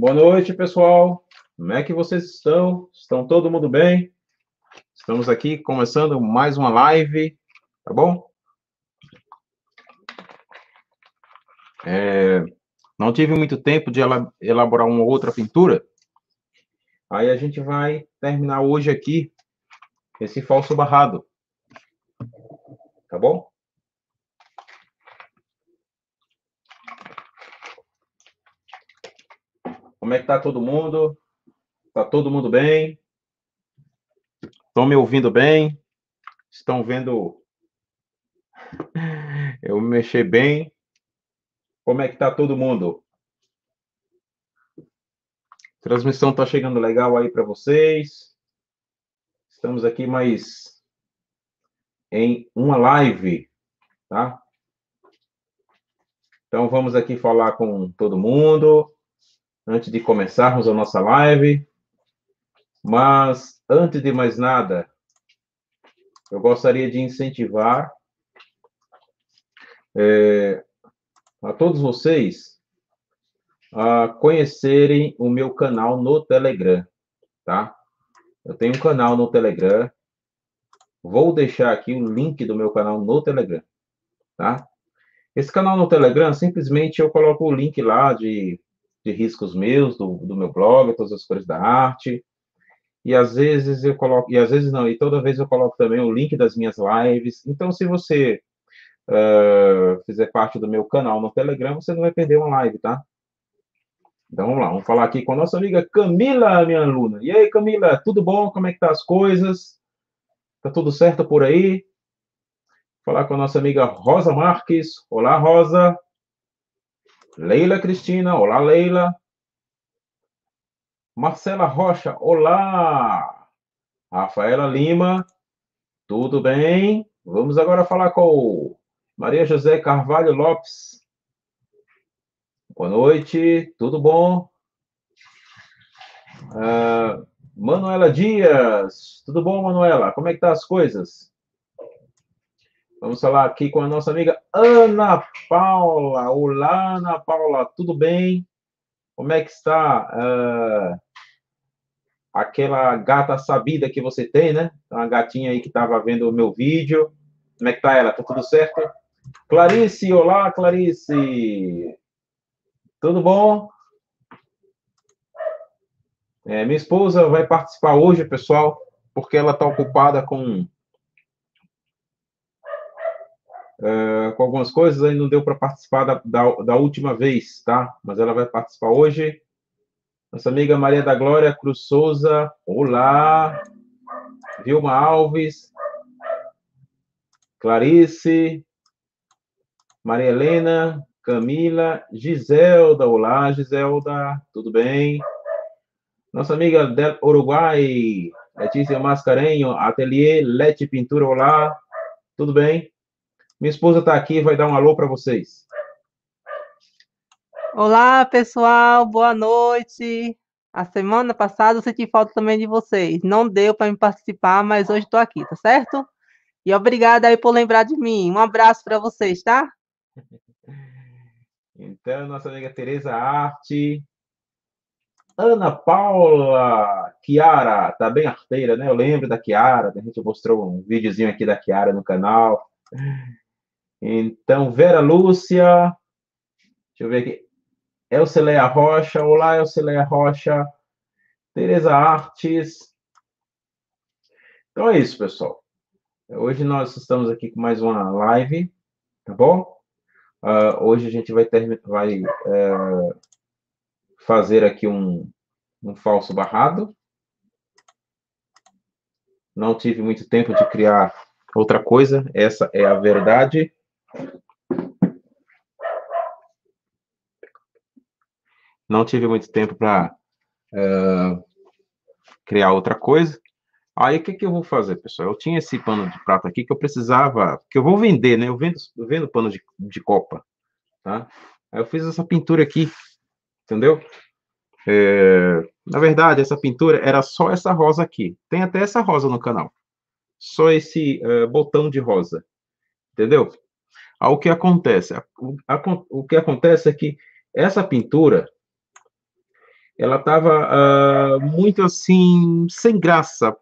Boa noite, pessoal. Como é que vocês estão? Estão todo mundo bem? Estamos aqui começando mais uma live, tá bom? Não tive muito tempo de elaborar uma outra pintura. Aí a gente vai terminar hoje aqui esse falso barrado, tá bom? Como é que tá todo mundo? Tá todo mundo bem? Estão me ouvindo bem? Estão vendo eu me mexer bem? Como é que tá todo mundo? Transmissão tá chegando legal aí para vocês. Estamos aqui mais em uma live, tá? Então vamos aqui falar com todo mundo antes de começarmos a nossa live. Mas, antes de mais nada, eu gostaria de incentivar a todos vocês a conhecerem o meu canal no Telegram, tá? Eu tenho um canal no Telegram. Vou deixar aqui o link do meu canal no Telegram, tá? Esse canal no Telegram, simplesmente eu coloco o link lá de riscos meus, do meu blog, todas as coisas da arte, e às vezes eu coloco, e às vezes não, e toda vez eu coloco também o link das minhas lives. Então, se você fizer parte do meu canal no Telegram, você não vai perder uma live, tá? Então, vamos lá, vamos falar aqui com a nossa amiga Camila, minha aluna. E aí, Camila, tudo bom? Como é que tá as coisas? Tá tudo certo por aí? Vou falar com a nossa amiga Rosa Marques. Olá, Rosa. Leila Cristina, olá, Leila. Marcela Rocha, olá. Rafaela Lima, tudo bem? Vamos agora falar com Maria José Carvalho Lopes. Boa noite, tudo bom? Manuela Dias, tudo bom, Manuela? Como é que tá as coisas? Vamos falar aqui com a nossa amiga Ana Paula. Olá, Ana Paula, tudo bem? Como é que está aquela gata sabida que você tem, né? Uma gatinha aí que estava vendo o meu vídeo. Como é que está ela? Tá tudo certo? Clarice, olá, Clarice. Tudo bom? Minha esposa vai participar hoje, pessoal, porque ela está ocupada com algumas coisas, aí não deu para participar da última vez, tá? Mas ela vai participar hoje. Nossa amiga Maria da Glória Cruz Souza, olá. Vilma Alves, Clarice, Maria Helena, Camila, Giselda, olá, Giselda, tudo bem? Nossa amiga del Uruguai, Letícia Mascarenho, Ateliê Leti Pintura, olá, tudo bem? Minha esposa está aqui, vai dar um alô para vocês. Olá, pessoal, boa noite. A semana passada eu senti falta também de vocês. Não deu para me participar, mas hoje estou aqui, tá certo? E obrigada aí por lembrar de mim. Um abraço para vocês, tá? Então, nossa amiga Tereza Arte. Ana Paula Chiara, tá bem arteira, né? Eu lembro da Chiara, a gente mostrou um videozinho aqui da Chiara no canal. Então, Vera Lúcia, deixa eu ver aqui, Elcileia Rocha, olá, Elcileia Rocha, Tereza Artes. Então é isso, pessoal. Hoje nós estamos aqui com mais uma live, tá bom? Hoje a gente vai fazer aqui um falso barrado. Não tive muito tempo de criar outra coisa, essa é a verdade. Não tive muito tempo para criar outra coisa. Aí, o que que eu vou fazer, pessoal? Eu tinha esse pano de prata aqui que eu precisava, que eu vou vender, né? Eu vendo pano de copa, tá? Aí eu fiz essa pintura aqui, entendeu? Na verdade, essa pintura era só essa rosa aqui. Tem até essa rosa no canal. Só esse botão de rosa, entendeu? O que acontece? O que acontece é que essa pintura, ela estava muito assim, sem graça.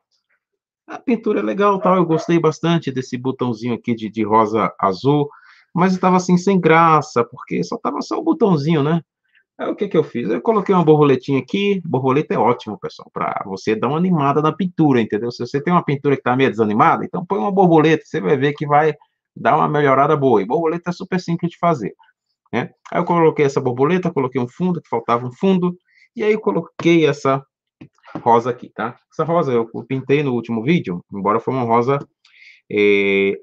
A pintura é legal, tal, eu gostei bastante desse botãozinho aqui de rosa azul, mas estava assim, sem graça, porque só estava só o botãozinho, né? Aí o que que eu fiz? Eu coloquei uma borboletinha aqui. Borboleta é ótimo, pessoal, para você dar uma animada na pintura, entendeu? Se você tem uma pintura que está meio desanimada, então põe uma borboleta, você vai ver que vai dar uma melhorada boa. E borboleta é super simples de fazer, né? Aí eu coloquei essa borboleta, coloquei um fundo, que faltava um fundo, e aí eu coloquei essa rosa aqui, tá? Essa rosa eu pintei no último vídeo, embora foi uma rosa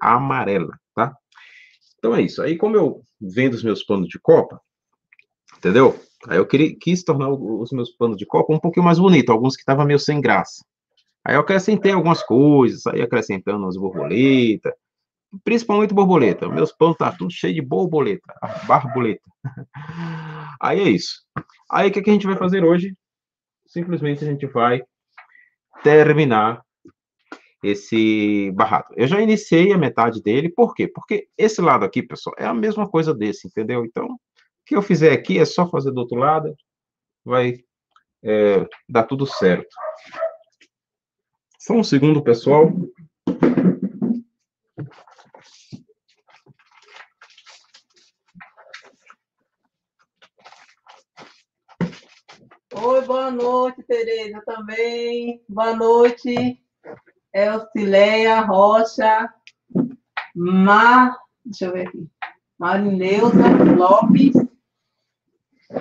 amarela, tá? Então é isso. Aí como eu vendo os meus panos de copa, entendeu? Aí eu quis tornar os meus panos de copa um pouquinho mais bonito, alguns que estavam meio sem graça. Aí eu acrescentei algumas coisas, aí acrescentando as borboletas, principalmente borboleta. Meus panos tá tudo cheio de borboleta, barboleta. Aí é isso. Aí o que a gente vai fazer hoje? Simplesmente a gente vai terminar esse barrado. Eu já iniciei a metade dele, por quê? Porque esse lado aqui, pessoal, é a mesma coisa desse, entendeu? Então, o que eu fizer aqui é só fazer do outro lado, vai dar tudo certo. Só um segundo, pessoal. Oi, boa noite, Tereza, também. Boa noite, Elcileia Rocha, deixa eu ver aqui, Marineuza Lopes,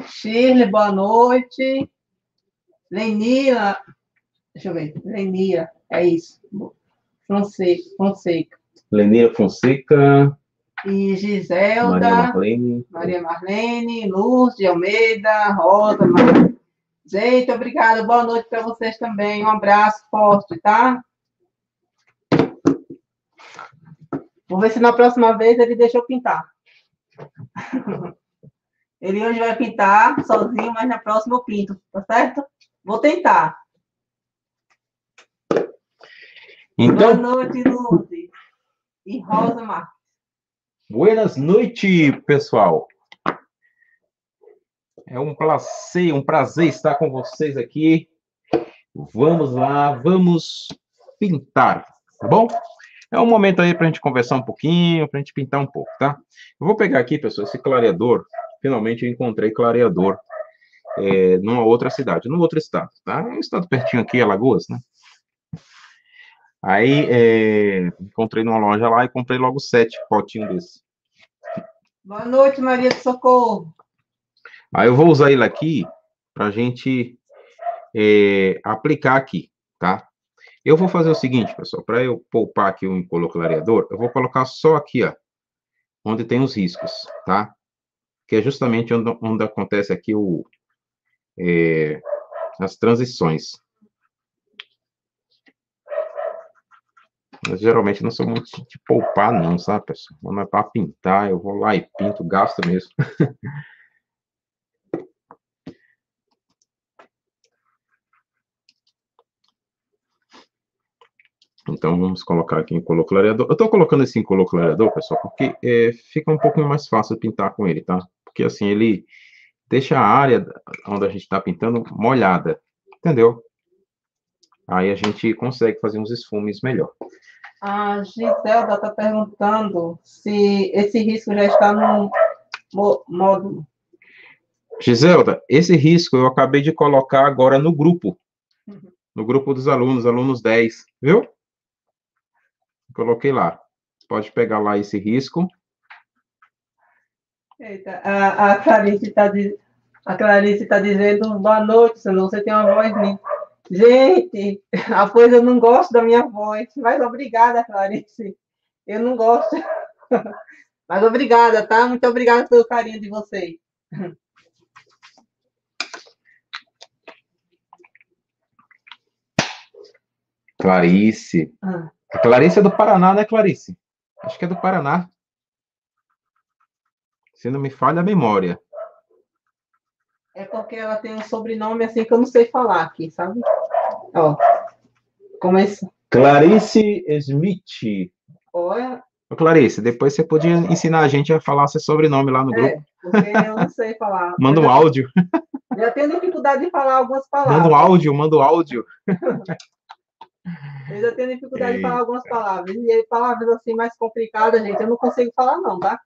Shirley, boa noite, Lenia, deixa eu ver, Lenia, é isso, Fonseca. Lenia Fonseca. E Giselda, Maria Marlene, Luz de Almeida, Rosa, Gente, obrigada. Boa noite para vocês também. Um abraço forte, tá? Vou ver se na próxima vez ele deixa eu pintar. Ele hoje vai pintar sozinho, mas na próxima eu pinto, tá certo? Vou tentar. Então... Boa noite, Luz. E Rosa Marques. Buenas noites, pessoal. É um prazer estar com vocês aqui. Vamos lá, vamos pintar, tá bom? É um momento aí para a gente conversar um pouquinho, para a gente pintar um pouco, tá? Eu vou pegar aqui, pessoal, esse clareador. Finalmente eu encontrei clareador numa outra cidade, num outro estado, tá? Um estado pertinho aqui, Alagoas, né? Aí encontrei numa loja lá e comprei logo 7 potinhos desse. Boa noite, Maria do Socorro. Aí eu vou usar ele aqui para a gente aplicar aqui, tá? Eu vou fazer o seguinte, pessoal, para eu poupar aqui o incolor clareador, eu vou colocar só aqui, ó, onde tem os riscos, tá? Que é justamente onde acontece aqui as transições. Eu geralmente não sou muito de poupar não, sabe, pessoal? Mas para pintar, eu vou lá e pinto, gasto mesmo. Então, vamos colocar aqui em incolor clareador. Eu estou colocando esse incolor clareador, pessoal, porque fica um pouquinho mais fácil pintar com ele, tá? Porque, assim, ele deixa a área onde a gente está pintando molhada, entendeu? Aí a gente consegue fazer uns esfumes melhor. A Giselda está perguntando se esse risco já está no módulo. Giselda, esse risco eu acabei de colocar agora no grupo. Uhum. No grupo dos alunos, alunos 10, viu? Coloquei lá. Pode pegar lá esse risco. Eita, a Clarice está dizendo boa noite, senão você tem uma voz linda. Gente, a coisa eu não gosto da minha voz, mas obrigada, Clarice. Eu não gosto. Mas obrigada, tá? Muito obrigada pelo carinho de vocês. Clarice. A Clarice é do Paraná, né, Clarice? Acho que é do Paraná. Se não me falha a memória. É porque ela tem um sobrenome assim que eu não sei falar aqui, sabe? Ó, começa. Clarice Smith. Olha. Clarice, depois você podia ensinar a gente a falar seu sobrenome lá no grupo. Porque eu não sei falar. Manda um áudio. Eu tenho dificuldade de falar algumas palavras. Manda o áudio, manda o áudio. Eu já tenho dificuldade de falar algumas palavras. E aí, palavras assim mais complicadas, gente, eu não consigo falar não, tá?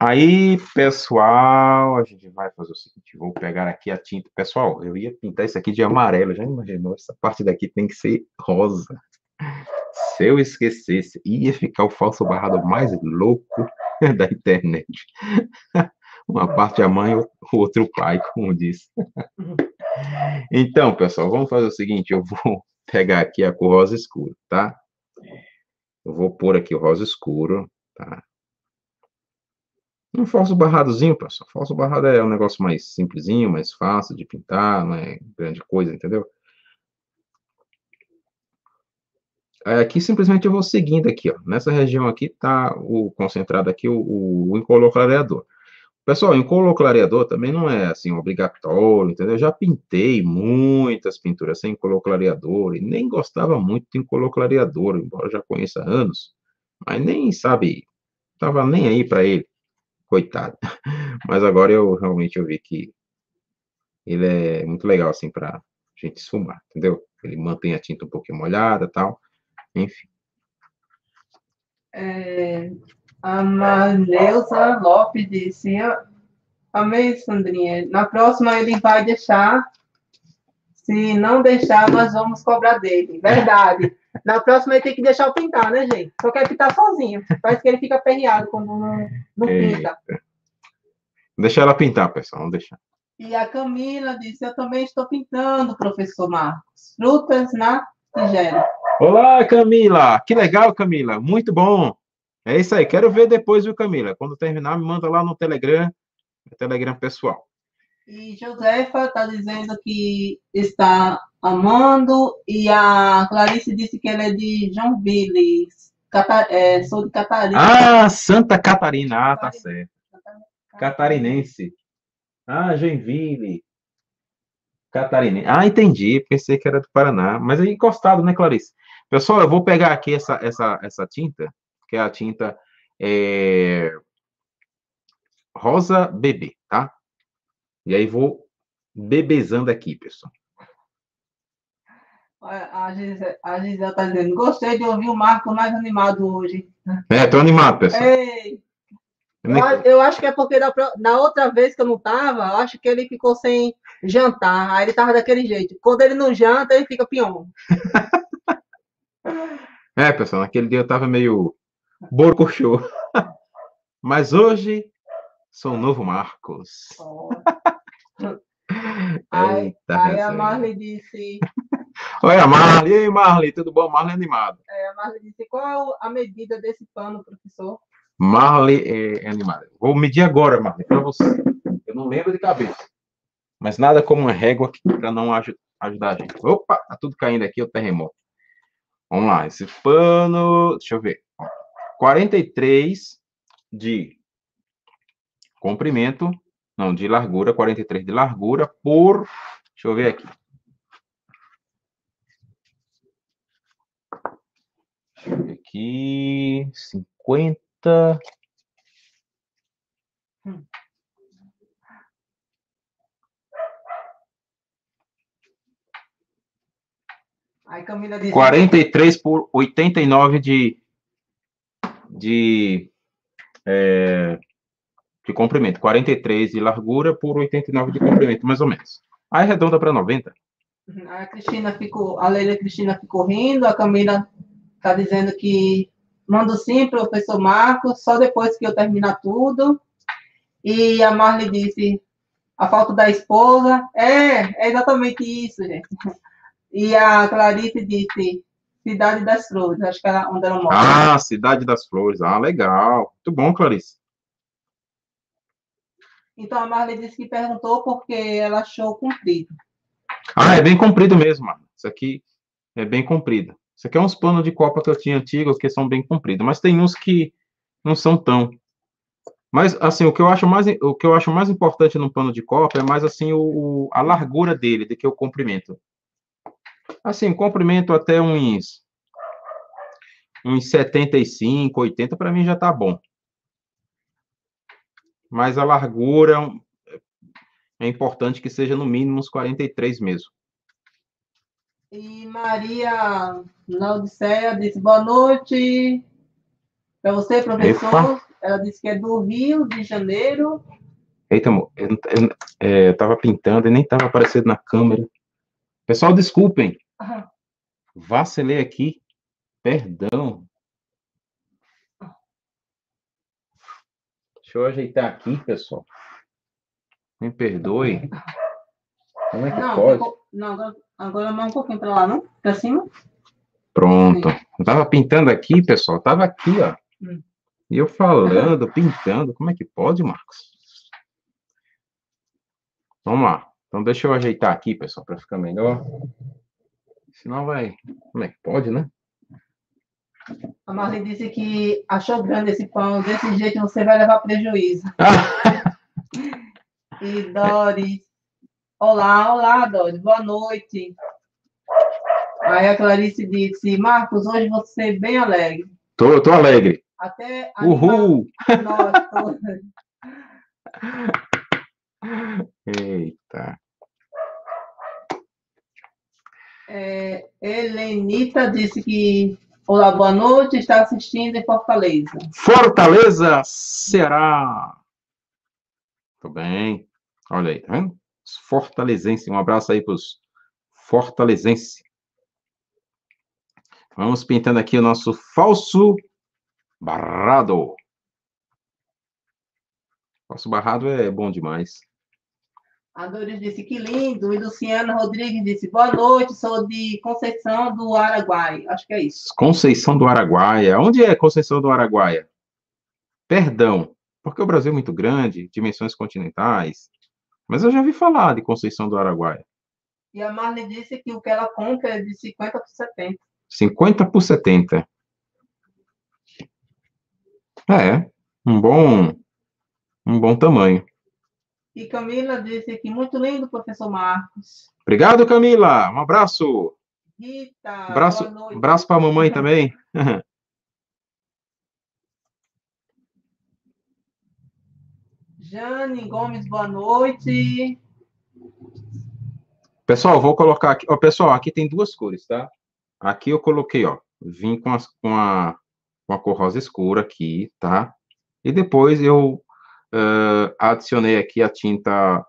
Aí, pessoal, a gente vai fazer o seguinte, vou pegar aqui a tinta. Pessoal, eu ia pintar isso aqui de amarelo, já imaginou? Essa parte daqui tem que ser rosa. Se eu esquecesse, ia ficar o falso barrado mais louco da internet. Uma parte a mãe, o outro pai, como disse. Então, pessoal, vamos fazer o seguinte, eu vou pegar aqui a cor rosa escuro, tá? Eu vou pôr aqui o rosa escuro, tá? Um falso barradozinho, pessoal. Falso barrado é um negócio mais simplesinho, mais fácil de pintar, não é grande coisa, entendeu? Aí aqui, simplesmente, eu vou seguindo aqui, ó. Nessa região aqui, tá o concentrado aqui, o incolor clareador. Pessoal, incolor clareador também não é, assim, obrigatório, entendeu? Eu já pintei muitas pinturas sem incolor clareador e nem gostava muito de incolor clareador, embora eu já conheça há anos, mas nem, sabe, tava nem aí pra ele. Coitado. Mas agora eu realmente vi que ele é muito legal, assim, pra gente esfumar, entendeu? Ele mantém a tinta um pouquinho molhada e tal, enfim. A Maneuza Lopes disse, amei, Sandrinha, na próxima ele vai deixar, se não deixar, nós vamos cobrar dele, verdade. Na próxima ele tem que deixar eu pintar, né, gente? Só quer pintar sozinho. Parece que ele fica aperreado quando não pinta. Deixa ela pintar, pessoal. Não deixa. E a Camila disse, eu também estou pintando, professor Marcos. Frutas na tigela. Olá, Camila! Que legal, Camila! Muito bom! É isso aí. Quero ver depois, viu, Camila? Quando terminar, me manda lá no Telegram. No Telegram pessoal. E Josefa está dizendo que está... amando, e a Clarice disse que ela é de Joinville, sou de Catarina. Ah, Santa Catarina, ah, tá certo. Catarinense. Ah, Joinville. Catarinense. Ah, entendi, pensei que era do Paraná, mas é encostado, né, Clarice? Pessoal, eu vou pegar aqui essa tinta, que é a tinta rosa bebê, tá? E aí vou bebezando aqui, pessoal. A Gisela está dizendo, gostei de ouvir o Marco mais animado hoje. É, estou animado, pessoal. Ei, eu acho que é porque da outra vez que eu não estava, acho que ele ficou sem jantar. Aí ele estava daquele jeito. Quando ele não janta, ele fica pião. É, pessoal, naquele dia eu estava meio borcochô. Mas hoje, sou um novo Marcos. Oh. Aí a Marley disse... Olha, Marli. Ei, Marli, tudo bom? Marli animado. A Marli disse, qual a medida desse pano, professor? Marli é animada. Vou medir agora, Marli, para você. Eu não lembro de cabeça. Mas nada como uma régua para não ajudar a gente. Opa, tá tudo caindo aqui, o terremoto. Vamos lá, esse pano... Deixa eu ver. 43 de comprimento. Não, de largura. 43 de largura por... Deixa eu ver aqui. Deixa eu ver aqui, 50. Aí, Camila disse... 43 por 89 de comprimento. 43 de largura por 89 de comprimento, mais ou menos. Aí arredonda para 90. A Leila Cristina ficou rindo, a Camila... Está dizendo que mando sim, professor Marcos, só depois que eu terminar tudo. E a Marli disse, a falta da esposa. É exatamente isso, gente. E a Clarice disse, Cidade das Flores, acho que é onde ela mora. Ah, Cidade das Flores, ah, legal. Muito bom, Clarice. Então, a Marli disse que perguntou porque ela achou comprido. Ah, é bem comprido mesmo, Marli. Isso aqui é bem comprido. Isso aqui é uns panos de copa que eu tinha antigos, que são bem compridos, mas tem uns que não são tão. Mas, assim, o que eu acho mais importante no pano de copa é mais, assim, a largura dele, do que o comprimento. Assim, comprimento até uns 75, 80, para mim já tá bom. Mas a largura, é importante que seja no mínimo uns 43 mesmo. E Maria na Odisseia disse, boa noite para você, professor. Epa. Ela disse que é do Rio de Janeiro. Eita, amor, eu estava pintando e nem estava aparecendo na câmera. Pessoal, desculpem. Vacilei aqui. Perdão. Deixa eu ajeitar aqui, pessoal. Me perdoe. Como é que não, pode? Agora mais um pouquinho para lá, não? Para cima? Pronto. Eu tava pintando aqui, pessoal. Tava aqui, ó. E eu falando, pintando. Como é que pode, Marcos? Vamos lá. Então, deixa eu ajeitar aqui, pessoal, para ficar melhor. Senão vai... Como é que pode, né? A Marli disse que achou grande esse pão. Desse jeito, você vai levar prejuízo. E Doris... Olá, Doris. Boa noite. Aí a Clarice disse, Marcos, hoje você é bem alegre. Tô alegre. Até... Uhul! Nossa! Eita. Helenita disse que... Olá, boa noite. Está assistindo em Fortaleza. Fortaleza, Ceará. Tudo bem. Olha aí, tá vendo? Os fortalezenses. Um abraço aí para os fortalezenses. Vamos pintando aqui o nosso falso barrado. Falso barrado é bom demais. A Doris disse, que lindo. E Luciana Rodrigues disse, boa noite, sou de Conceição do Araguaia. Acho que é isso. Conceição do Araguaia. Onde é Conceição do Araguaia? Perdão, porque o Brasil é muito grande, dimensões continentais. Mas eu já vi falar de Conceição do Araguaia. E a Marli disse que o que ela compra é de 50 por 70. 50 por 70. É, um bom tamanho. E Camila disse aqui, muito lindo, professor Marcos. Obrigado, Camila. Um abraço. Rita, boa noite. Abraço para a mamãe também. Jane Gomes, boa noite. Pessoal, vou colocar aqui. Ó, pessoal, aqui tem duas cores, tá? Aqui eu coloquei, ó. Vim com a cor rosa escura aqui, tá? E depois eu... adicionei aqui a tinta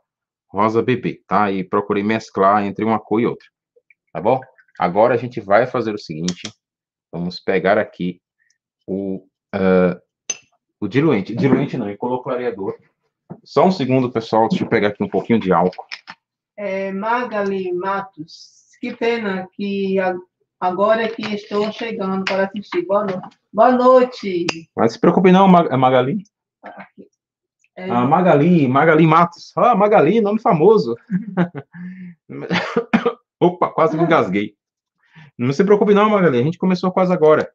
rosa bebê, tá? E procurei mesclar entre uma cor e outra, tá bom? Agora a gente vai fazer o seguinte, vamos pegar aqui o diluente não, colocou o clareador. Só um segundo, pessoal, deixa eu pegar aqui um pouquinho de álcool. Magali Matos, que pena que agora que estou chegando para assistir, boa noite. Mas se preocupe não, Magali. Aqui. Ah, Magali Matos. Ah, Magali, nome famoso. Opa, quase me engasguei. Não se preocupe não, Magali, a gente começou quase agora.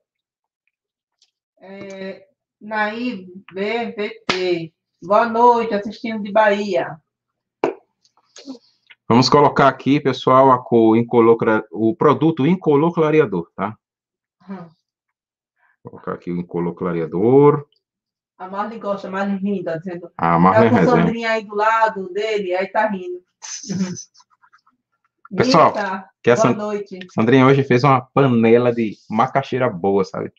Naí BVT. Boa noite, assistindo de Bahia. Vamos colocar aqui, pessoal, a cor incolor, o produto incolor clareador, tá? Vou colocar aqui o incolor clareador. A Marley gosta, a Marley rindo, tá dizendo... A Marley tá com o Sandrinho aí do lado dele, aí tá rindo. Pessoal, Rita, boa noite. Sandrinha hoje fez uma panela de macaxeira boa, sabe?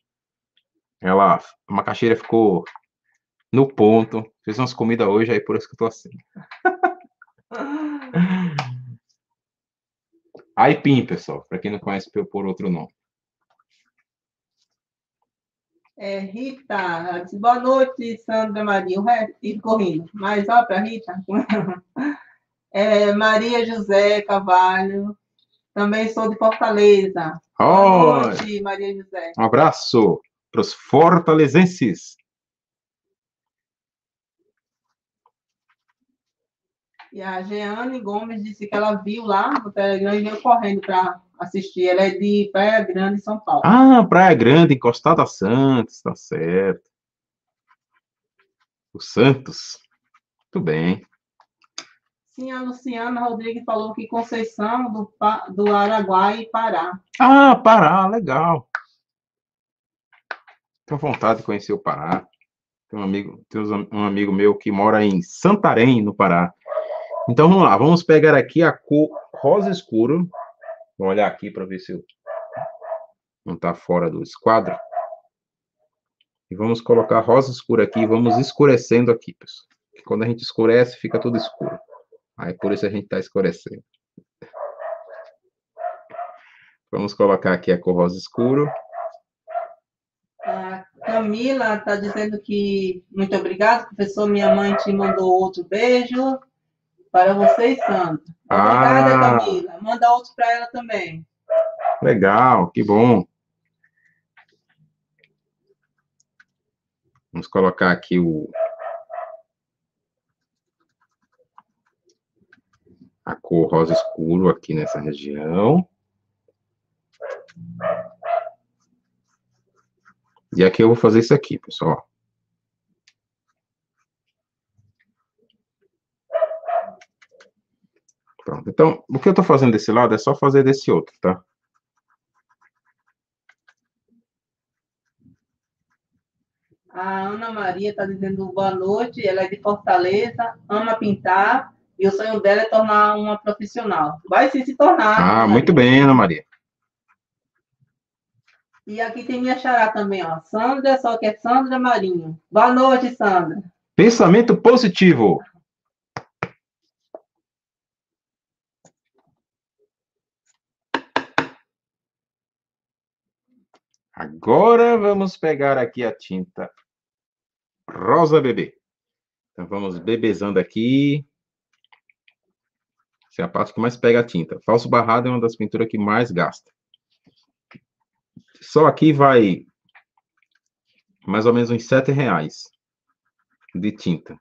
A macaxeira ficou no ponto, fez umas comidas hoje, aí por isso que eu tô assim. Aipim, pessoal, pra quem não conhece, por outro nome. Rita, disse, boa noite, Sandra Maria. O resto ficou rindo, mas ó para Rita. Maria José Cavalho, também sou de Fortaleza. Boa noite, Maria José. Um abraço para os fortalezenses. E a Jeane Gomes disse que ela viu lá no Telegram e veio correndo para assistir. Ela é de Praia Grande, São Paulo. Ah, Praia Grande, encostada a Santos, tá certo. O Santos. Muito bem. Sim, a Luciana Rodrigues falou que Conceição do Araguaia e Pará. Ah, Pará, legal. Tenho vontade de conhecer o Pará. Tem um amigo meu que mora em Santarém, no Pará. Então, vamos lá. Vamos pegar aqui a cor rosa escuro. Vamos olhar aqui para ver se eu não está fora do esquadro. E vamos colocar rosa escura aqui. Vamos escurecendo aqui, pessoal. Porque quando a gente escurece, fica tudo escuro. Aí, por isso a gente está escurecendo. Vamos colocar aqui a cor rosa escuro. A Camila está dizendo que... Muito obrigado, professor. Minha mãe te mandou outro beijo. Para vocês, Sandra. Obrigada, Camila. Manda outro para ela também. Legal, que bom. Vamos colocar aqui a cor rosa escuro aqui nessa região. E aqui eu vou fazer isso aqui, pessoal. Pronto. Então, o que eu estou fazendo desse lado é só fazer desse outro, tá? A Ana Maria está dizendo boa noite, ela é de Fortaleza, ama pintar, e o sonho dela é tornar uma profissional. Vai sim se tornar. Ah, muito bem, Ana Maria. E aqui tem minha xará também, ó. Sandra, só que é Sandra Marinho. Boa noite, Sandra. Pensamento positivo. Agora vamos pegar aqui a tinta rosa bebê. Então vamos bebezando aqui. Essa é a parte que mais pega a tinta. Falso barrado é uma das pinturas que mais gasta. Só aqui vai mais ou menos uns R$7 de tinta.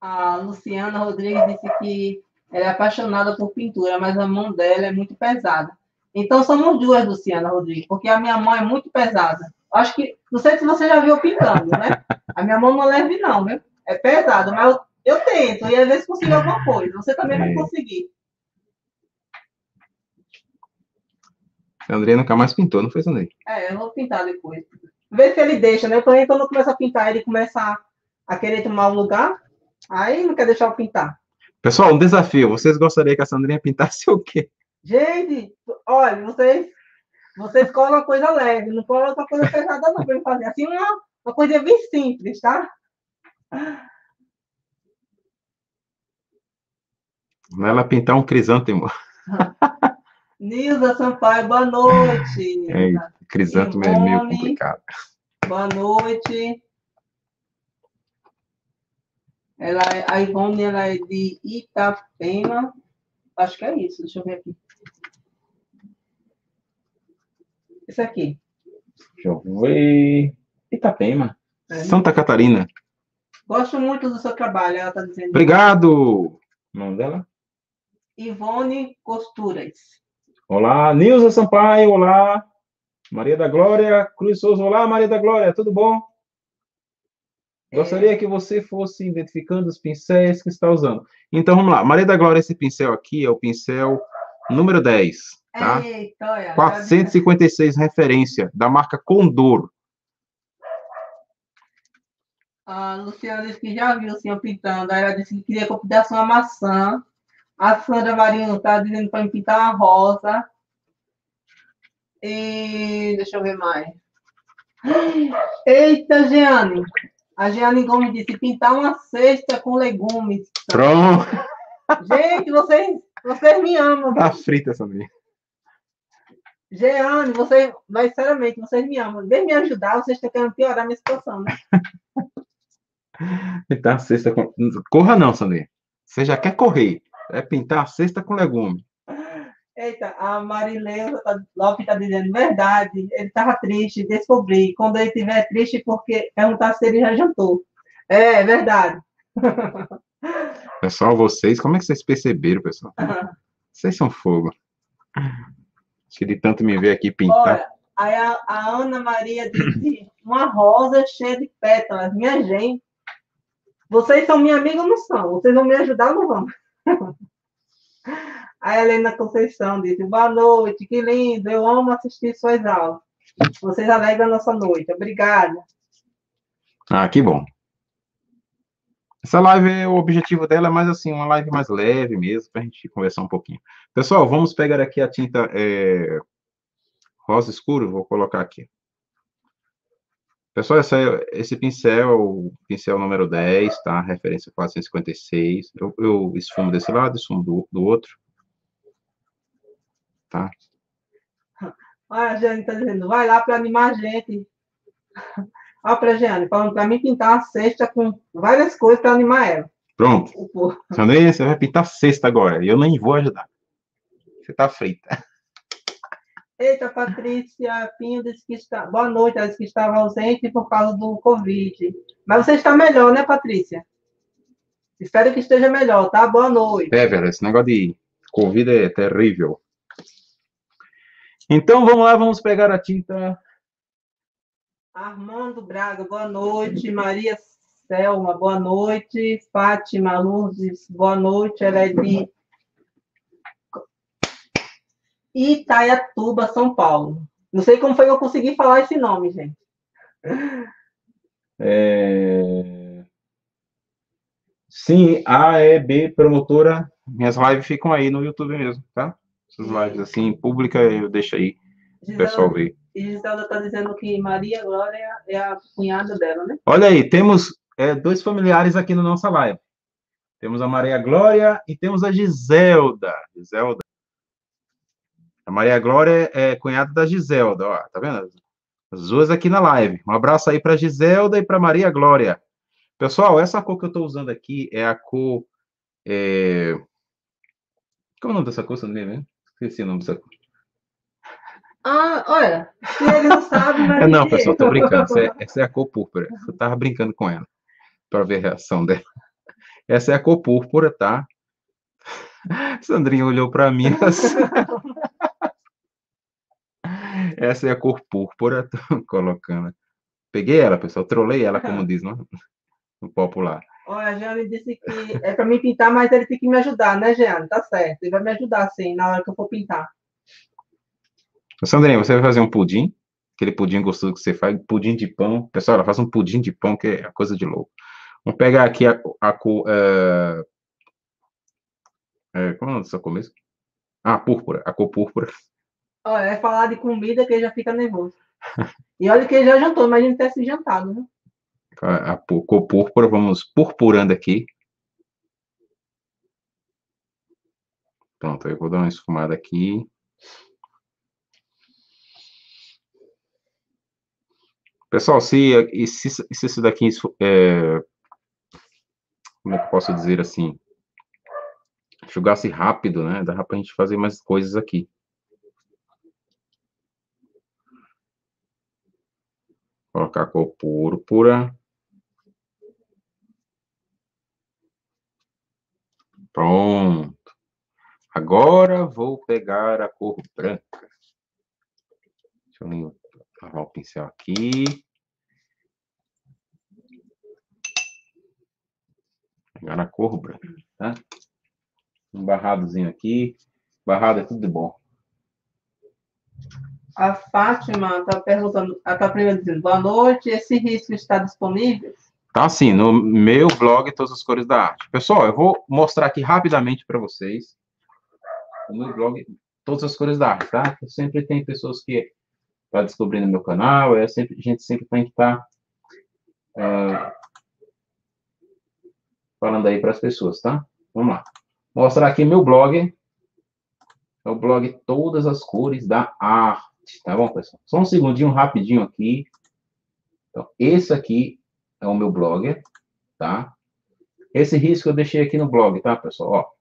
A Luciana Rodrigues disse que ela é apaixonada por pintura, mas a mão dela é muito pesada. Então, somos duas, Luciana Rodrigues, porque a minha mão é muito pesada. Acho que, não sei se você já viu pintando, né? A minha mão não é leve, não, viu? É pesada, mas eu tento, e às vezes consigo alguma coisa. Você também vai conseguir. A André nunca mais pintou, não foi, André? É, eu vou pintar depois. Vê se ele deixa, né? Porém, quando eu começo a pintar, ele começa a querer tomar um lugar, aí não quer deixar eu pintar. Pessoal, um desafio. Vocês gostariam que a Sandrinha pintasse o quê? Gente, olha, vocês colam coisa leve, não colam outra coisa pesada, não, para eu fazer. Assim, uma coisa bem simples, tá? Vai lá pintar um crisântemo. Nilza Sampaio, boa noite. Crisântemo é meio complicado. Boa noite. A Ivone, ela é de Itapema. Acho que é isso, deixa eu ver aqui. Esse aqui. Deixa eu ver... Itapema. É. Santa Catarina. Gosto muito do seu trabalho, ela está dizendo. Obrigado! O nome dela? Ivone Costuras. Olá, Nilza Sampaio, olá. Maria da Glória Cruz Souza, olá, Maria da Glória, tudo bom? Gostaria que você fosse identificando os pincéis que está usando. Então, vamos lá. Maria da Glória, esse pincel aqui é o pincel número 10, tá? Eita, olha, 456 referência, da marca Condor. A Luciana disse que já viu o senhor pintando. Aí ela disse que queria que eu pintasse uma maçã. A Sandra Marinho está dizendo para me pintar uma rosa. E deixa eu ver mais. Eita, Jeane. A Jeane Gomes disse, pintar uma cesta com legumes. Pronto. Gente, vocês me amam. Tá frita essa menina. Jeane, vocês, mas sinceramente, vocês me amam. Vem me ajudar, vocês estão querendo piorar a minha situação, né? Pintar a cesta com... Corra não, Sandrinha. Você já quer correr. É pintar a cesta com legume. Eita, a Marilena Lopes está dizendo, verdade, ele estava triste, descobri. Quando ele estiver triste, porque perguntar se ele já jantou. É, verdade. Pessoal, vocês, como é que vocês perceberam, pessoal? Vocês são fogo. Acho que de tanto me ver aqui pintar. Olha, aí a Ana Maria disse, uma rosa cheia de pétalas. Minha gente, vocês são minha amiga ou não são? Vocês vão me ajudar ou não vão? A Helena Conceição disse, boa noite, que lindo, eu amo assistir suas aulas. Vocês alegram a nossa noite, obrigada. Ah, que bom. Essa live, o objetivo dela é mais assim, uma live mais leve mesmo, para a gente conversar um pouquinho. Pessoal, vamos pegar aqui a tinta rosa escuro, vou colocar aqui. Pessoal, esse pincel, o pincel número 10, tá? Referência 456. Eu esfumo desse lado, esfumo do outro. Tá? Olha, a Jane tá dizendo, vai lá para animar a gente. Olha para a Jane, falando para mim pintar uma cesta com várias coisas para animar ela. Pronto. Sandrinha, você vai pintar cesta agora. E eu nem vou ajudar. Você tá frita. Eita, Patrícia Pinho disse que está... Boa noite, ela disse que estava ausente por causa do Covid. Mas você está melhor, né, Patrícia? Espero que esteja melhor, tá? Boa noite. É, velho, esse negócio de Covid é terrível. Então, vamos lá, vamos pegar a tinta. Armando Braga, boa noite. Maria Selma, boa noite. Fátima Lourdes, boa noite. Ela é de Itaiatuba, São Paulo. Não sei como foi que eu consegui falar esse nome, gente. Sim, AEB Promotora. Minhas lives ficam aí no YouTube mesmo, tá? Essas lives assim, pública, eu deixo aí o pessoal ver. E Giselda está dizendo que Maria Glória é a cunhada dela, né? Olha aí, temos dois familiares aqui na nossa live. Temos a Maria Glória e temos a Giselda. Giselda. A Maria Glória é cunhada da Giselda, ó, tá vendo? As duas aqui na live. Um abraço aí para Giselda e para Maria Glória. Pessoal, essa cor que eu tô usando aqui é a cor... Como é o nome dessa cor, Sandrinha, né? Esqueci o nome dessa cor. Ah, olha, se ele não sabe... Mas não, pessoal, tô brincando. Essa é a cor púrpura. Eu tava brincando com ela, para ver a reação dela. Essa é a cor púrpura, tá? Sandrinha olhou para mim assim... Essa é a cor púrpura, tô colocando. Peguei ela, pessoal, trolei ela, como diz no popular. Olha, a Jeane disse que é para mim pintar, mas ele tem que me ajudar, né, Jeane? Tá certo, ele vai me ajudar, sim, na hora que eu for pintar. Sandrinha, você vai fazer um pudim? Aquele pudim gostoso que você faz, pudim de pão. Pessoal, ela faz um pudim de pão, que é coisa de louco. Vamos pegar aqui a cor... Como é o nome dessa cor mesmo? Ah, púrpura, a cor púrpura. Olha, é falar de comida que ele já fica nervoso. E olha que ele já jantou, mas ele não tem se jantado, né? A cor púrpura, vamos purpurando aqui. Pronto, eu vou dar uma esfumada aqui. Pessoal, se isso daqui... como é que eu posso dizer assim? Enxugasse rápido, né? Dá pra gente fazer mais coisas aqui. Colocar a cor púrpura. Pronto. Agora vou pegar a cor branca. Deixa eu lavar o pincel aqui. Pegar a cor branca, tá? Um barradozinho aqui. Barrado é tudo de bom. A Fátima está perguntando, ela está primeiro dizendo, boa noite, esse risco está disponível? Tá sim, no meu blog, Todas as Cores da Arte. Pessoal, eu vou mostrar aqui rapidamente para vocês, no meu blog, Todas as Cores da Arte, tá? Eu sempre tem pessoas que estão descobrindo meu canal, a gente sempre tem que estar falando aí para as pessoas, tá? Vamos lá. Vou mostrar aqui meu blog, é o blog Todas as Cores da Arte. Tá bom, pessoal? Só um segundinho, rapidinho aqui. Então, esse aqui é o meu blog, tá? Esse risco eu deixei aqui no blog, tá, pessoal?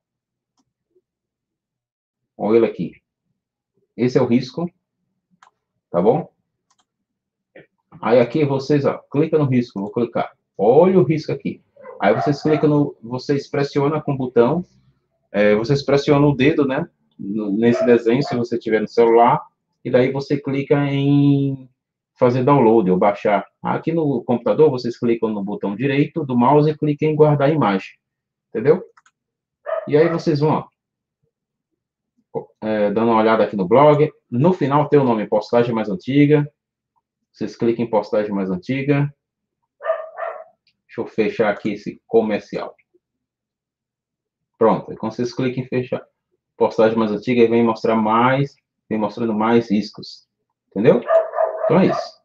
Ó. Olha ele aqui. Esse é o risco, tá bom? Aí aqui vocês, ó, clica no risco, vou clicar. Olha o risco aqui. Aí vocês clicam no... Vocês pressionam com o botão. Vocês pressionam o dedo, né? Nesse desenho, se você tiver no celular. E daí você clica em fazer download ou baixar. Aqui no computador, vocês clicam no botão direito do mouse e clicam em guardar a imagem. Entendeu? E aí vocês vão, ó, dando uma olhada aqui no blog. No final tem o nome, postagem mais antiga. Vocês clicam em postagem mais antiga. Deixa eu fechar aqui esse comercial. Pronto, aí quando vocês clicam em fechar, postagem mais antiga, aí vem mostrar mais, vem mostrando mais riscos. Entendeu? Então é isso.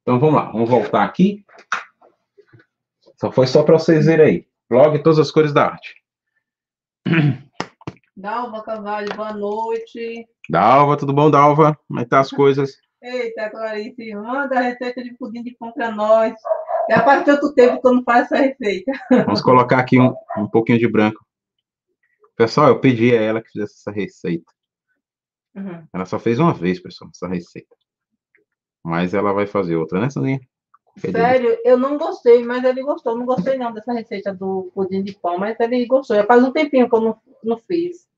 Então vamos lá, vamos voltar aqui. Só foi só para vocês verem aí. Blog Todas as Cores da Arte. Dalva Cavalho, boa noite. Dalva, tudo bom, Dalva? Como é que tá as coisas? Eita, Clarice, manda a receita de pudim de pão para nós. Já faz tanto tempo que eu não faço essa receita. Vamos colocar aqui um pouquinho de branco. Pessoal, eu pedi a ela que fizesse essa receita. Uhum. Ela só fez uma vez, pessoal, essa receita. Mas ela vai fazer outra, né, Sandrinha? Sério, eu não gostei, mas ele gostou. Não gostei não dessa receita do pudim de pão, mas ele gostou. Já faz um tempinho que eu não fiz.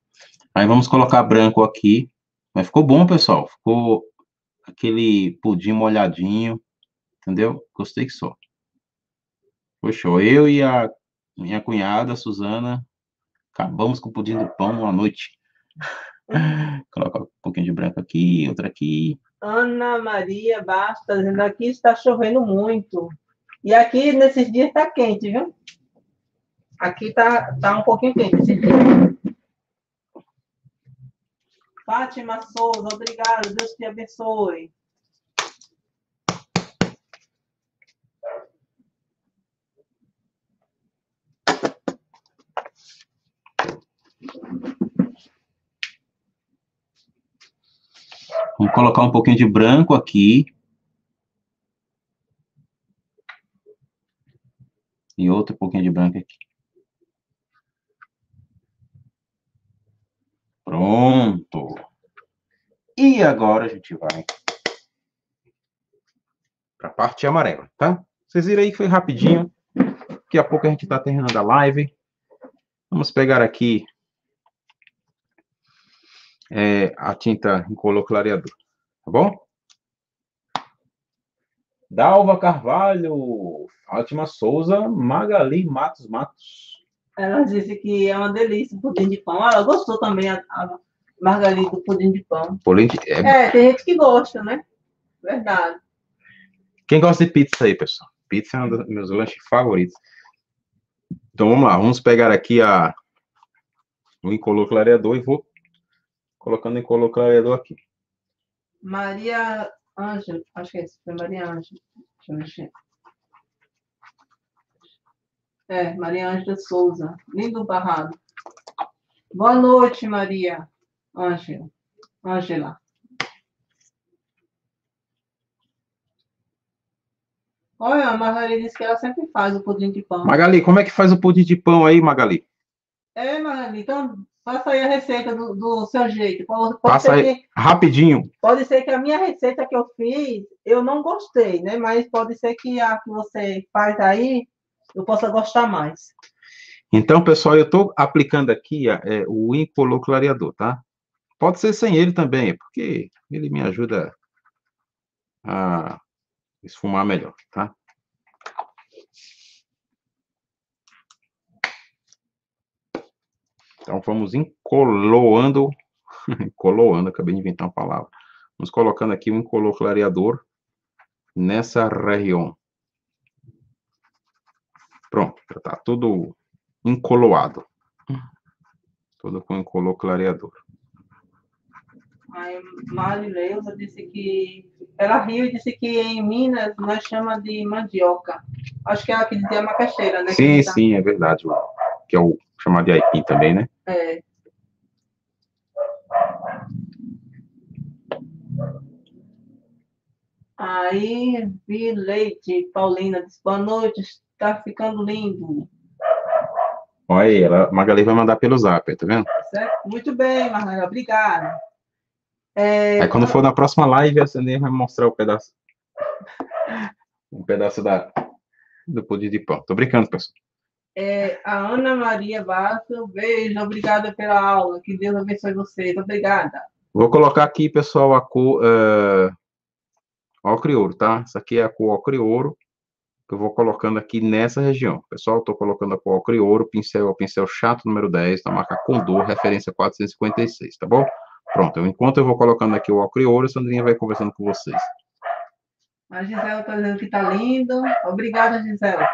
Aí vamos colocar branco aqui. Mas ficou bom, pessoal. Ficou aquele pudim molhadinho, entendeu? Gostei que só. Foi show. Eu e a minha cunhada, a Suzana, acabamos com o pudim de pão uma noite. Coloca um pouquinho de branco aqui, outra aqui. Ana Maria Bastos, dizendo aqui está chovendo muito. E aqui, nesses dias, está quente, viu? Aqui tá um pouquinho quente esse dia. Fátima Souza, obrigado, Deus te abençoe. Vamos colocar um pouquinho de branco aqui. E outro pouquinho de branco aqui. Pronto. E agora a gente vai para a parte amarela, tá? Vocês viram aí que foi rapidinho. Daqui a pouco a gente está terminando a live. Vamos pegar aqui a tinta incolor clareador, tá bom? Dalva Carvalho, Fátima Souza, Magali Matos. Ela disse que é uma delícia o pudim de pão. Ela gostou também, a Margarida, do pudim de pão. Tem gente que gosta, né? Verdade. Quem gosta de pizza aí, pessoal? Pizza é um dos meus lanches favoritos. Então vamos lá, vamos pegar aqui o incolor clareador e vou colocando em color clareador aqui. Maria Ângela, acho que é esse, foi Maria Ângela. Deixa eu mexer. Maria Ângela Souza. Lindo barrado. Boa noite, Maria Ângela. Olha, a Magali disse que ela sempre faz o pudim de pão. Magali, como é que faz o pudim de pão aí, Magali? Magali, então... Passa aí a receita do seu jeito. Passa aí, rapidinho. Pode ser que a minha receita que eu fiz, eu não gostei, né? Mas pode ser que a que você faz aí, eu possa gostar mais. Então, pessoal, eu estou aplicando aqui o incolor clareador, tá? Pode ser sem ele também, porque ele me ajuda a esfumar melhor, tá? Então, vamos encoloando, acabei de inventar uma palavra. Vamos colocando aqui um incolor clareador nessa região. Pronto, já está tudo encoloado. Tudo com incolor clareador. A Marileuza disse que... Ela riu e disse que em Minas nós chamamos de mandioca. Acho que ela quis dizer a macaxeira, né? Sim, sim, é verdade. Que é o chamado de aipim também, né? É. Aí, Vi Leite, Paulina, diz, boa noite, está ficando lindo. Olha aí, Magali vai mandar pelo zap, tá vendo? Certo? Muito bem, Magali, obrigada. Aí quando for na próxima live, a Sandrinha vai mostrar um pedaço do pudim de pão. Tô brincando, pessoal. A Ana Maria Basso, beijo, obrigada pela aula, que Deus abençoe vocês, obrigada. Vou colocar aqui, pessoal, a cor ocre ouro, tá? Essa aqui é a cor ocre ouro, que eu vou colocando aqui nessa região. Pessoal, estou colocando a cor ocre ouro, pincel, pincel chato número 10, da marca Condor, referência 456, tá bom? Pronto, enquanto eu vou colocando aqui o ocre ouro, a Sandrinha vai conversando com vocês. A Gisela está dizendo que está lindo. Obrigada, Gisela.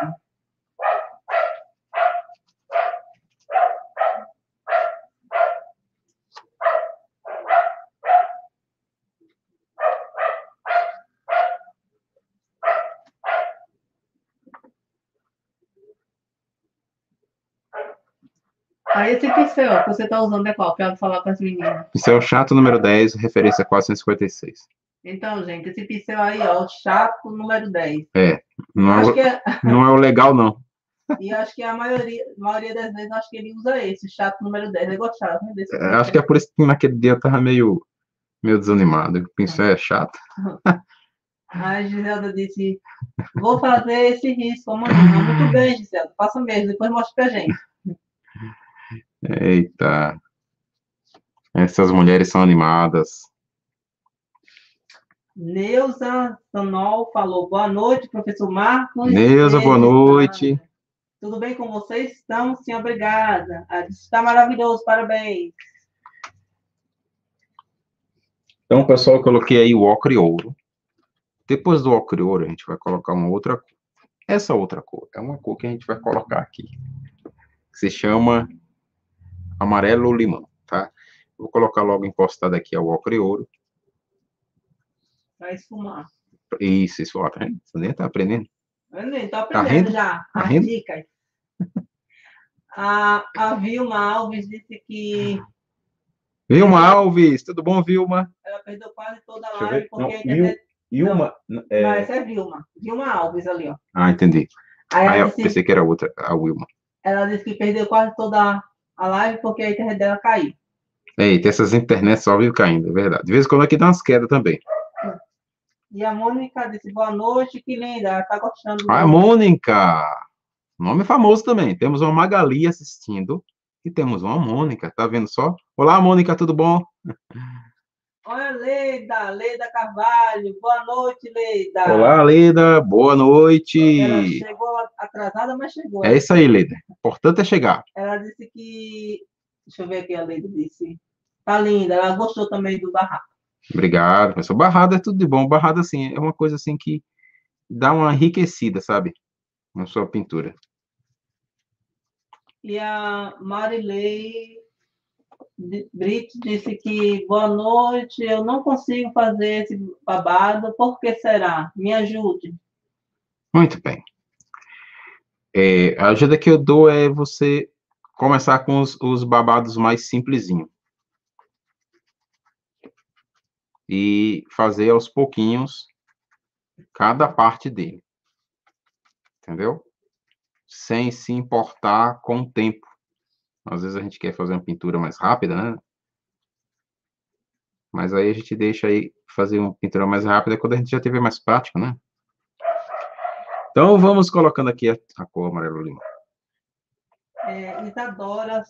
Aí esse pincel que você está usando é qual? Quero falar com as meninas. Pincel chato número 10, referência 456. Então, gente, esse pincel aí, ó, o chato número 10. É. Não é o legal, não. E acho que a maioria das vezes acho que ele usa esse, chato número 10. É igual chato, né? Desse acho que é por isso que naquele dia eu tava meio desanimado. O pincel é chato. Aí Giselda disse, vou fazer esse risco amanhã. Muito bem, Giselda. Faça mesmo, depois mostra pra gente. Eita. Essas mulheres são animadas. Neuza Sanol falou, boa noite, professor Marcos. Neuza, boa noite. Tudo bem com vocês? Estamos, sim, obrigada. Está maravilhoso, parabéns. Então, pessoal, eu coloquei aí o ocre ouro. Depois do ocre ouro, a gente vai colocar uma outra cor. Essa outra cor é uma cor que a gente vai colocar aqui, que se chama amarelo limão, tá? Vou colocar logo impostado aqui ao ocre ouro. Vai esfumar. Isso, esfumar. Você nem tá aprendendo. Eu nem tô aprendendo já. As dicas. A Vilma Alves disse que... Vilma Alves, tudo bom, Vilma? Ela perdeu quase toda a live. Porque não, Vilma... Não, essa é Vilma. Vilma Alves ali, ó. Ah, entendi. Aí eu pensei que era outra, a Vilma. Ela disse que perdeu quase toda a live porque a internet dela caiu. Eita, essas internets só vivem caindo, é verdade. De vez em quando aqui dá umas quedas também. E a Mônica disse, boa noite, que linda, tá gostando. A Mônica, nome famoso também. Temos uma Magali assistindo e temos uma Mônica, tá vendo só? Olá, Mônica, tudo bom? Olha, Leida Carvalho, boa noite, Leida. Olá, Leida, boa noite. Ela chegou atrasada, mas chegou. É isso aí, Leida, o importante é chegar. Ela disse que, deixa eu ver aqui, a Leida disse, tá linda, ela gostou também do barraco. Obrigado, pessoal. Barrada é tudo de bom. Barrada, assim, é uma coisa, assim, que dá uma enriquecida, sabe? Na sua pintura. E a Marilei Brito disse que, boa noite, eu não consigo fazer esse babado, por que será? Me ajude. Muito bem. A ajuda que eu dou é você começar com os babados mais simplesinhos. E fazer aos pouquinhos cada parte dele. Entendeu? Sem se importar com o tempo. Às vezes a gente quer fazer uma pintura mais rápida, né? Mas aí a gente deixa aí fazer uma pintura mais rápida quando a gente já tiver mais prática, né? Então vamos colocando aqui a cor amarelo limão. Isadora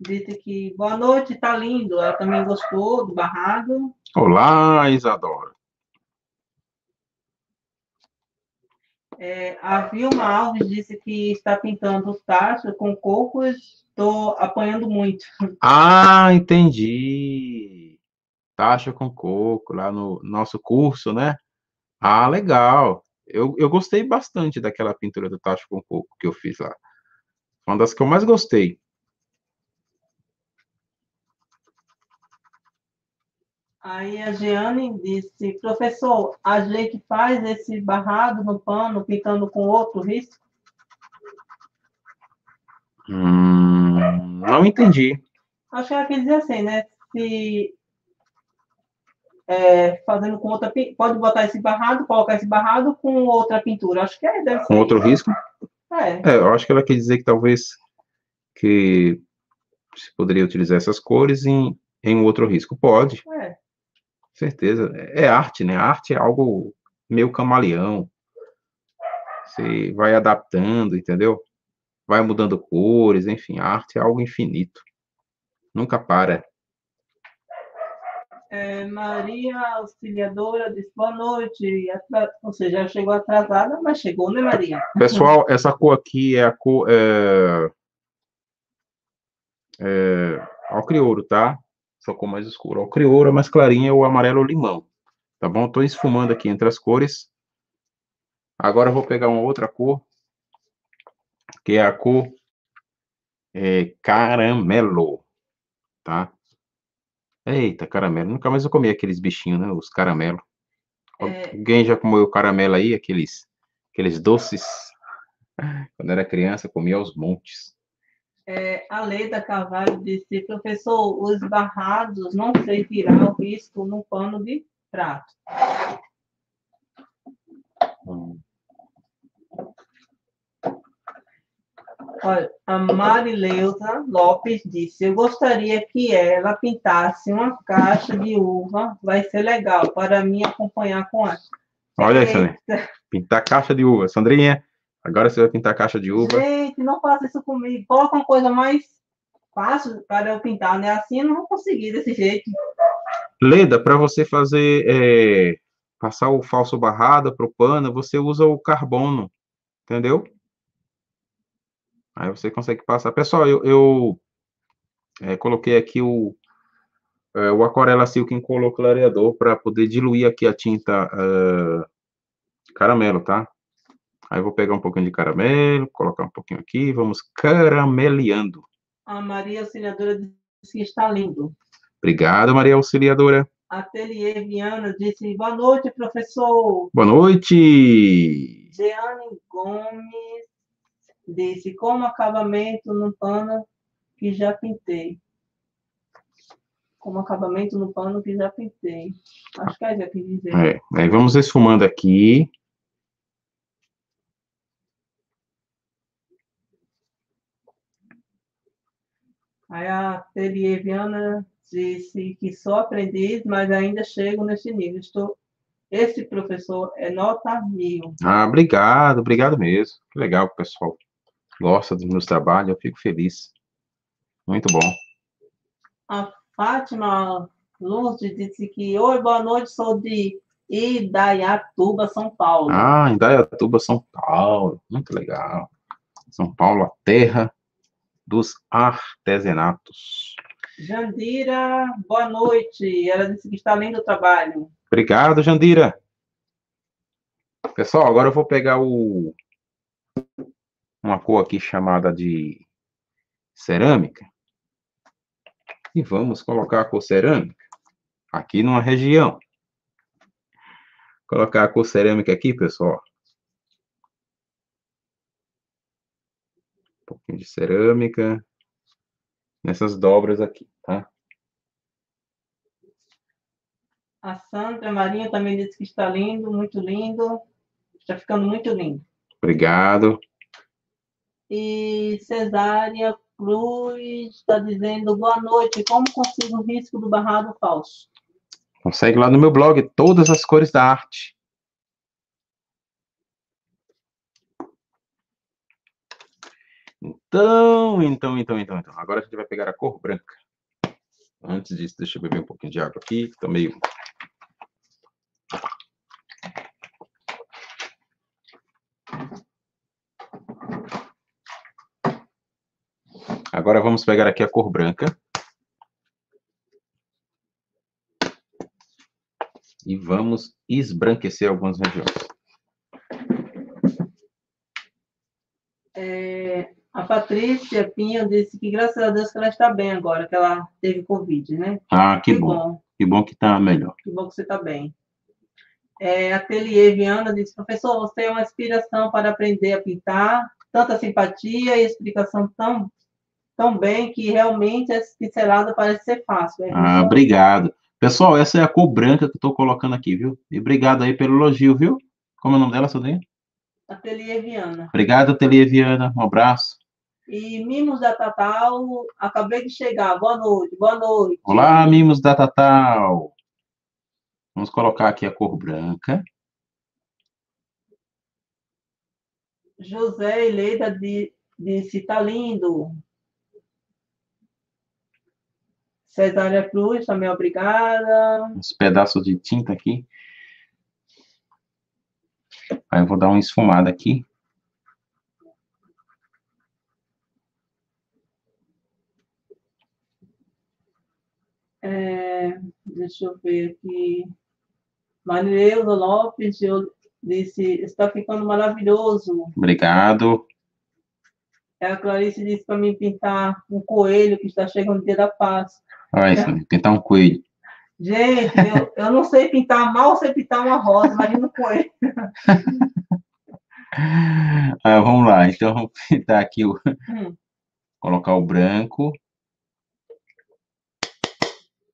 disse que boa noite, tá lindo. Ela também gostou do barrado. Olá, Isadora. A Vilma Alves disse que está pintando os tachos com cocos. Estou apanhando muito. Ah, entendi. Tacho com coco, lá no nosso curso, né? Ah, legal. Eu gostei bastante daquela pintura do tacho com coco que eu fiz lá. Uma das que eu mais gostei. Aí a Jeane disse, professor, a gente faz esse barrado no pano, pintando com outro risco? Não entendi. Acho que ela quer dizer assim, né? Se fazendo com outra pintura, pode botar esse barrado, colocar esse barrado com outra pintura. Acho que deve ser. Com outro risco? Eu acho que ela quer dizer que talvez que se poderia utilizar essas cores em outro risco. Pode. Certeza. É arte, né? Arte é algo meio camaleão. Você vai adaptando, entendeu? Vai mudando cores, enfim. Arte é algo infinito. Nunca para. Maria Auxiliadora disse, boa noite. Ou seja, chegou atrasada, mas chegou, né, Maria? Pessoal, essa cor aqui é a cor... ocre ouro, tá? Só com mais escuro. O ocre ouro, mais clarinho é o amarelo limão. Tá bom? Tô esfumando aqui entre as cores Agora eu vou pegar uma outra cor, que é a cor caramelo, tá? Eita, caramelo. Nunca mais eu comi aqueles bichinhos, né? Os caramelos. É... Alguém já comeu caramelo aí? Aqueles doces. Quando era criança, comia aos montes. A Leda Carvalho disse, professor, os barrados não sei tirar o risco no pano de prato. Olha, a Marileuta Lopes disse, eu gostaria que ela pintasse uma caixa de uva, vai ser legal, para me acompanhar com ela. Olha isso, né? Pintar caixa de uva. Sandrinha, agora você vai pintar caixa de uva. Gente, não faça isso comigo. Coloca uma coisa mais fácil para eu pintar, né? Assim eu não vou conseguir desse jeito. Leda, para você fazer... passar o falso barrado para o pano, você usa o carbono, entendeu? Aí você consegue passar. Pessoal, eu coloquei aqui o Aquarela Silk em Color Clareador para poder diluir aqui a tinta caramelo, tá? Aí eu vou pegar um pouquinho de caramelo, colocar um pouquinho aqui, vamos carameleando. A Maria Auxiliadora disse que está lindo. Obrigado, Maria Auxiliadora. Ateliê Viana disse, boa noite, professor. Boa noite. Jeane Gomes disse, como acabamento no pano que já pintei. Como acabamento no pano que já pintei. Acho que é isso que dizer. Aí vamos esfumando aqui. Aí a Ateliê Viana... disse que sou aprendiz, mas ainda chego neste nível. Esse professor é nota 1000. Ah, obrigado, obrigado mesmo. Que legal que o pessoal gosta dos meus trabalhos, eu fico feliz. Muito bom. A Fátima Lourdes disse que, oi, boa noite, sou de Indaiatuba, São Paulo. Ah, Indaiatuba, São Paulo. Muito legal. São Paulo, a terra dos artesanatos. Jandira, boa noite. Ela disse que está lindo o trabalho. Obrigado, Jandira. Pessoal, agora eu vou pegar uma cor aqui chamada de cerâmica. E vamos colocar a cor cerâmica aqui numa região. Colocar a cor cerâmica aqui, pessoal. Um pouquinho de cerâmica. Nessas dobras aqui, tá? A Sandra Marinho também disse que está lindo, muito lindo. Está ficando muito lindo. Obrigado. E Cesária Cruz está dizendo, boa noite, como consigo o risco do barrado falso? Consegue lá no meu blog, todas as cores da arte. Então. Agora a gente vai pegar a cor branca. Antes disso, deixa eu beber um pouquinho de água aqui, que tá meio... Agora vamos pegar aqui a cor branca. E vamos esbranquecer algumas regiões. A Patrícia Pinho disse que, graças a Deus, que ela está bem agora, que ela teve Covid, né? Ah, que bom. Que bom que está melhor. Que bom que você está bem. Ateliê Viana disse, professor, você é uma inspiração para aprender a pintar, tanta simpatia e explicação tão bem que realmente essa pincelada parece ser fácil. Obrigado. Pessoal, essa é a cor branca que eu estou colocando aqui, viu? E obrigado aí pelo elogio, viu? Como é o nome dela, Sandrinha? Ateliê Viana. Obrigado, Ateliê Viana. Um abraço. E Mimos da Tatal, acabei de chegar. Boa noite, boa noite. Olá, Mimos da Tatal. Vamos colocar aqui a cor branca. José e Leida disse, tá lindo. Cesária Cruz, também obrigada. Uns pedaços de tinta aqui. Aí eu vou dar uma esfumada aqui. Deixa eu ver aqui. Marileuza Lopes Está ficando maravilhoso. Obrigado. A Clarice disse para mim pintar um coelho, que está chegando o dia da Páscoa. Ah, isso, pintar um coelho. Gente, eu não sei pintar, mal sei pintar uma rosa, imagina um coelho. Ah, vamos lá, então vamos pintar aqui, colocar o branco.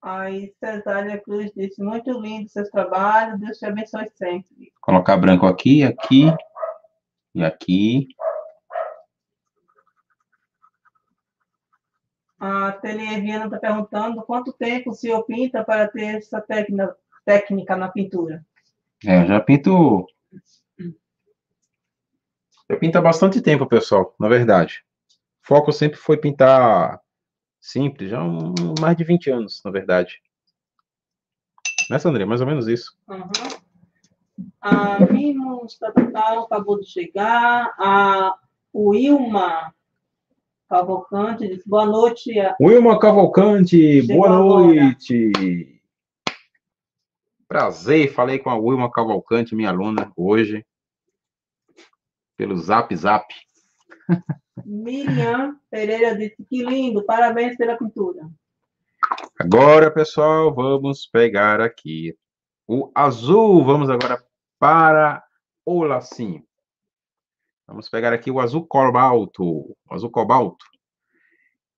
Aí, Cesária Cruz disse, muito lindo seus trabalhos, Deus te abençoe sempre. Colocar branco aqui, aqui e aqui. A Televiana está perguntando quanto tempo o senhor pinta para ter essa técnica na pintura? É, eu pinto há bastante tempo, pessoal, na verdade. O foco sempre foi pintar simples, já há mais de 20 anos, na verdade. Né, Sandrinha? Mais ou menos isso. Uhum. A Minos acabou de chegar. A Wilma Cavalcante disse, boa noite. Wilma Cavalcante, boa noite. Prazer, falei com a Wilma Cavalcante, minha aluna, hoje. Pelo Zap. Miriam Pereira disse, que lindo, parabéns pela pintura. Agora, pessoal, vamos pegar aqui o azul. Vamos agora para o lacinho. Vamos pegar aqui o azul cobalto.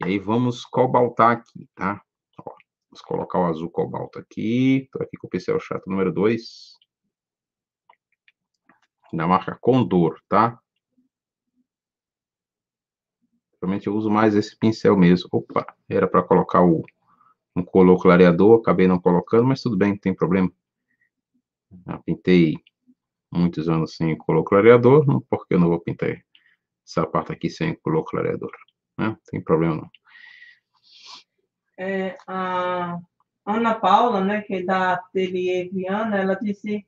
E aí vamos cobaltar aqui, tá? Ó, vamos colocar o azul cobalto aqui. Estou aqui com o pincel chato número 2. Da marca Condor, tá? Realmente eu uso mais esse pincel mesmo. Opa, era para colocar um color clareador. Acabei não colocando, mas tudo bem, não tem problema. Já pintei muitos anos sem color clareador, porque eu não vou pintar essa parte aqui sem color clareador, né? Não tem problema não. A Ana Paula, né, que é da Ateliê Viana, ela disse,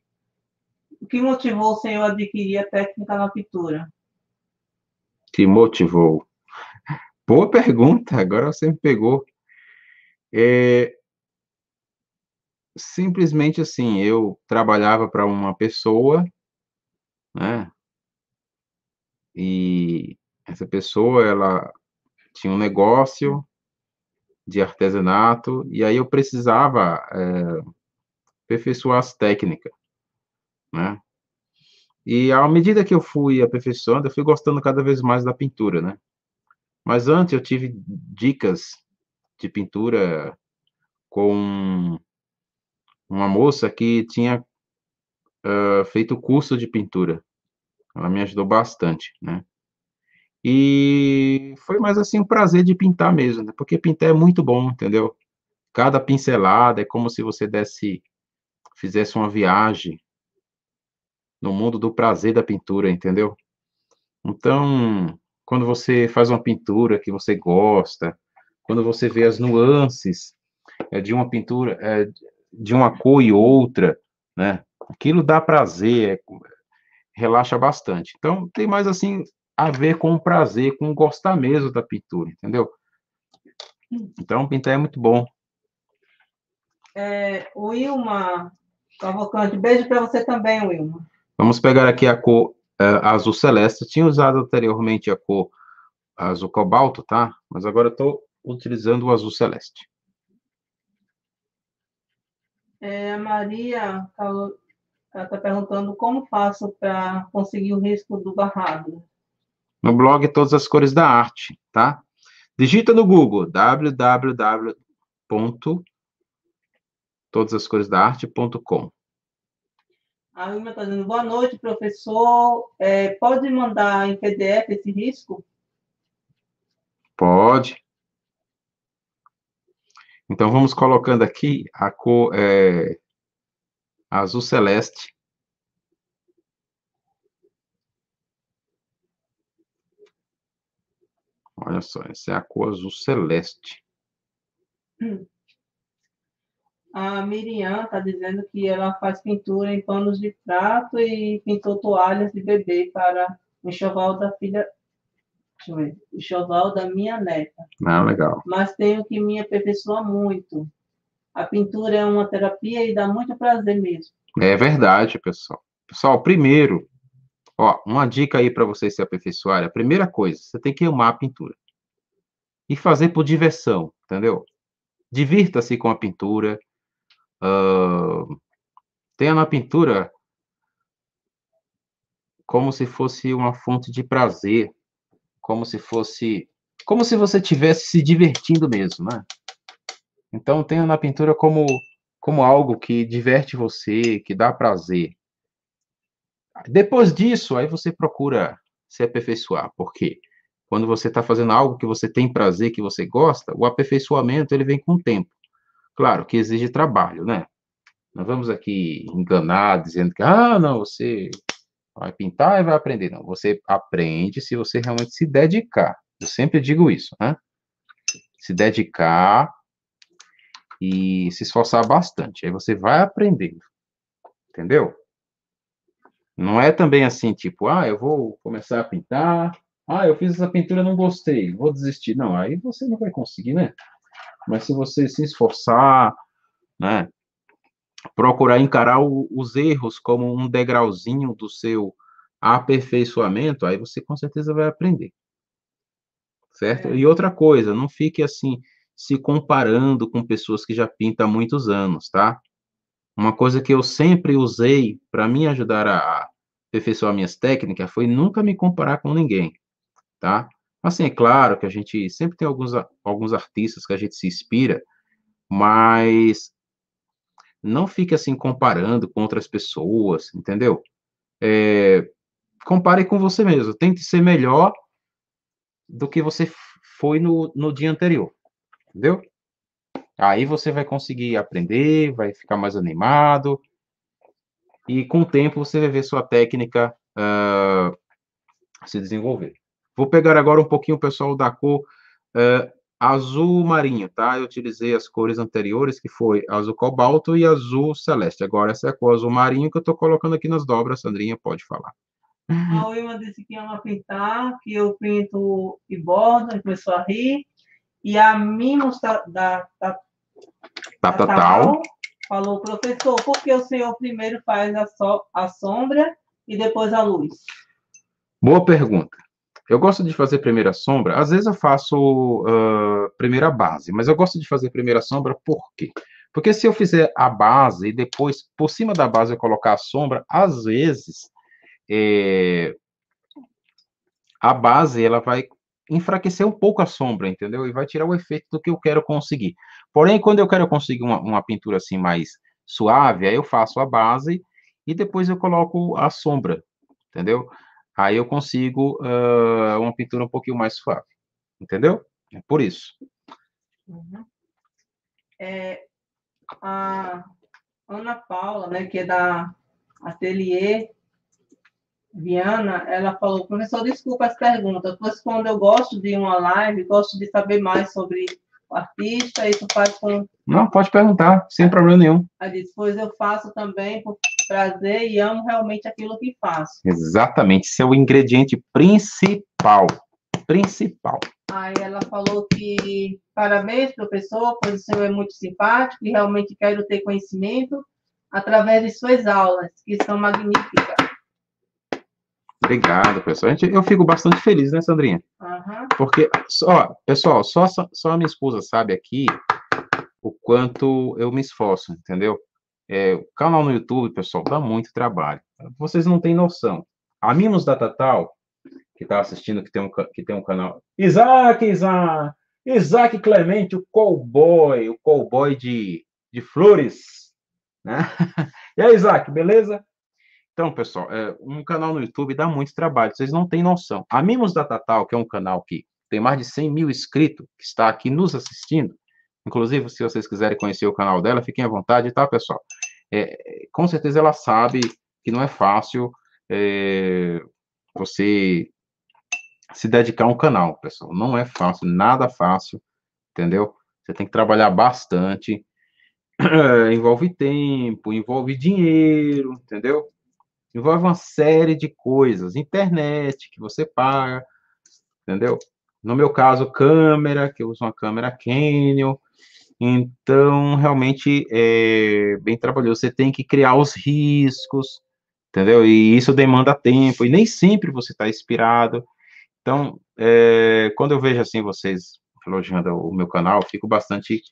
o que motivou o senhor a adquirir a técnica na pintura? Que motivou? Boa pergunta, agora você me pegou. Simplesmente assim, eu trabalhava para uma pessoa, né? E essa pessoa, ela tinha um negócio de artesanato, e aí eu precisava aperfeiçoar as técnicas, né? E à medida que eu fui aperfeiçoando, eu fui gostando cada vez mais da pintura, né? Mas antes eu tive dicas de pintura com uma moça que tinha feito curso de pintura. Ela me ajudou bastante, né? E foi mais assim um prazer de pintar mesmo, né? Porque pintar é muito bom, entendeu? Cada pincelada é como se você fizesse uma viagem no mundo do prazer da pintura, entendeu? Então, quando você faz uma pintura que você gosta, quando você vê as nuances de uma pintura... de uma cor e outra, né? Aquilo dá prazer, relaxa bastante. Então, tem mais, assim, a ver com o prazer, com gostar mesmo da pintura, entendeu? Então, pintar é muito bom. Wilma Cavalcante, beijo para você também, Wilma. Vamos pegar aqui a cor azul celeste. Eu tinha usado anteriormente a cor azul cobalto, tá? Mas agora eu estou utilizando o azul celeste. A Maria está perguntando como faço para conseguir o risco do barrado. No blog Todas as Cores da Arte, tá? Digita no Google www.todasascoresdaarte.com. A Wilma está dizendo, boa noite, professor. Pode mandar em PDF esse risco? Pode. Então, vamos colocando aqui a cor azul celeste. Olha só, essa é a cor azul celeste. A Miriam está dizendo que ela faz pintura em panos de prato e pintou toalhas de bebê para o enxoval da filha... Deixa eu ver. O choval da minha neta. Ah, legal. Mas tenho que me aperfeiçoar muito. A pintura é uma terapia e dá muito prazer mesmo. É verdade, pessoal. Pessoal, primeiro, ó, uma dica aí para vocês se aperfeiçoarem. A primeira coisa, você tem que amar a pintura. E fazer por diversão, entendeu? Divirta-se com a pintura. Tenha na pintura como se fosse uma fonte de prazer. Como se fosse... como se você estivesse se divertindo mesmo, né? Então, tenha na pintura como algo que diverte você, que dá prazer. Depois disso, aí você procura se aperfeiçoar, porque quando você está fazendo algo que você tem prazer, que você gosta, o aperfeiçoamento, ele vem com o tempo. Claro que exige trabalho, né? Não vamos aqui enganar, dizendo que, ah, não, você vai pintar e vai aprender. Não, você aprende se você realmente se dedicar. Eu sempre digo isso, né? Se dedicar e se esforçar bastante. Aí você vai aprendendo, entendeu? Não é também assim, tipo, ah, eu vou começar a pintar, ah, eu fiz essa pintura, não gostei, vou desistir. Não, aí você não vai conseguir, né? Mas se você se esforçar, né, procurar encarar os erros como um degrauzinho do seu aperfeiçoamento, aí você com certeza vai aprender, certo? E outra coisa, não fique assim, se comparando com pessoas que já pintam há muitos anos, tá? Uma coisa que eu sempre usei para me ajudar a aperfeiçoar minhas técnicas foi nunca me comparar com ninguém, tá? Assim, é claro que a gente sempre tem alguns artistas que a gente se inspira, mas não fique assim comparando com outras pessoas, entendeu? Compare com você mesmo, tente ser melhor do que você foi no dia anterior, entendeu? Aí você vai conseguir aprender, vai ficar mais animado. E com o tempo você vai ver sua técnica se desenvolver. Vou pegar agora um pouquinho o pessoal da cor azul marinho, tá? Eu utilizei as cores anteriores, que foi azul cobalto e azul celeste. Agora essa é a cor azul marinho que eu estou colocando aqui nas dobras. Sandrinha, pode falar. A Wilma disse que ama pintar, que eu pinto e bordo, e começou a rir. E a Mimos da Tatal falou, professor, por que o senhor primeiro faz a sombra e depois a luz? Boa pergunta. Eu gosto de fazer primeiro a sombra. Às vezes eu faço primeiro a base, mas eu gosto de fazer primeiro a sombra por quê? Porque se eu fizer a base e depois, por cima da base, eu colocar a sombra, às vezes a base ela vai enfraquecer um pouco a sombra, entendeu? E vai tirar o efeito do que eu quero conseguir. Porém, quando eu quero conseguir uma pintura assim mais suave, aí eu faço a base e depois eu coloco a sombra, entendeu? Aí eu consigo uma pintura um pouquinho mais suave, entendeu? É por isso. Uhum. A Ana Paula, né, que é da Ateliê Viana, ela falou, professor, desculpa as perguntas, pois quando eu gosto de uma live, gosto de saber mais sobre o artista, isso faz com... Não, pode perguntar, sem problema nenhum. Ela disse, pois eu faço também por prazer e amo realmente aquilo que faço. Exatamente, esse é o ingrediente principal, principal. Aí ela falou que, parabéns, professor, pois o senhor é muito simpático e realmente quero ter conhecimento através de suas aulas, que são magníficas. Obrigado, pessoal. Eu fico bastante feliz, né, Sandrinha? Uhum. Porque, ó, pessoal, só a minha esposa sabe aqui o quanto eu me esforço, entendeu? O canal no YouTube, pessoal, dá muito trabalho. Vocês não têm noção. A Mimos da Tatal, que está assistindo, que tem um canal... Isaac Clemente, o cowboy de flores, né? E aí, Isaac, beleza? Então, pessoal, um canal no YouTube dá muito trabalho, vocês não têm noção. A Mimos da Tatal, que é um canal que tem mais de 100 mil inscritos, que está aqui nos assistindo, inclusive, se vocês quiserem conhecer o canal dela, fiquem à vontade, tá, pessoal? Com certeza ela sabe que não é fácil você se dedicar a um canal, pessoal. Não é fácil, nada fácil, entendeu? Você tem que trabalhar bastante, envolve tempo, envolve dinheiro, entendeu? Envolve uma série de coisas, internet, que você paga, entendeu? No meu caso, câmera, que eu uso uma câmera Canon, então, realmente, é bem trabalhoso. Você tem que criar os riscos, entendeu? E isso demanda tempo, e nem sempre você está inspirado. Então, quando eu vejo, assim, vocês elogiando o meu canal, eu fico bastante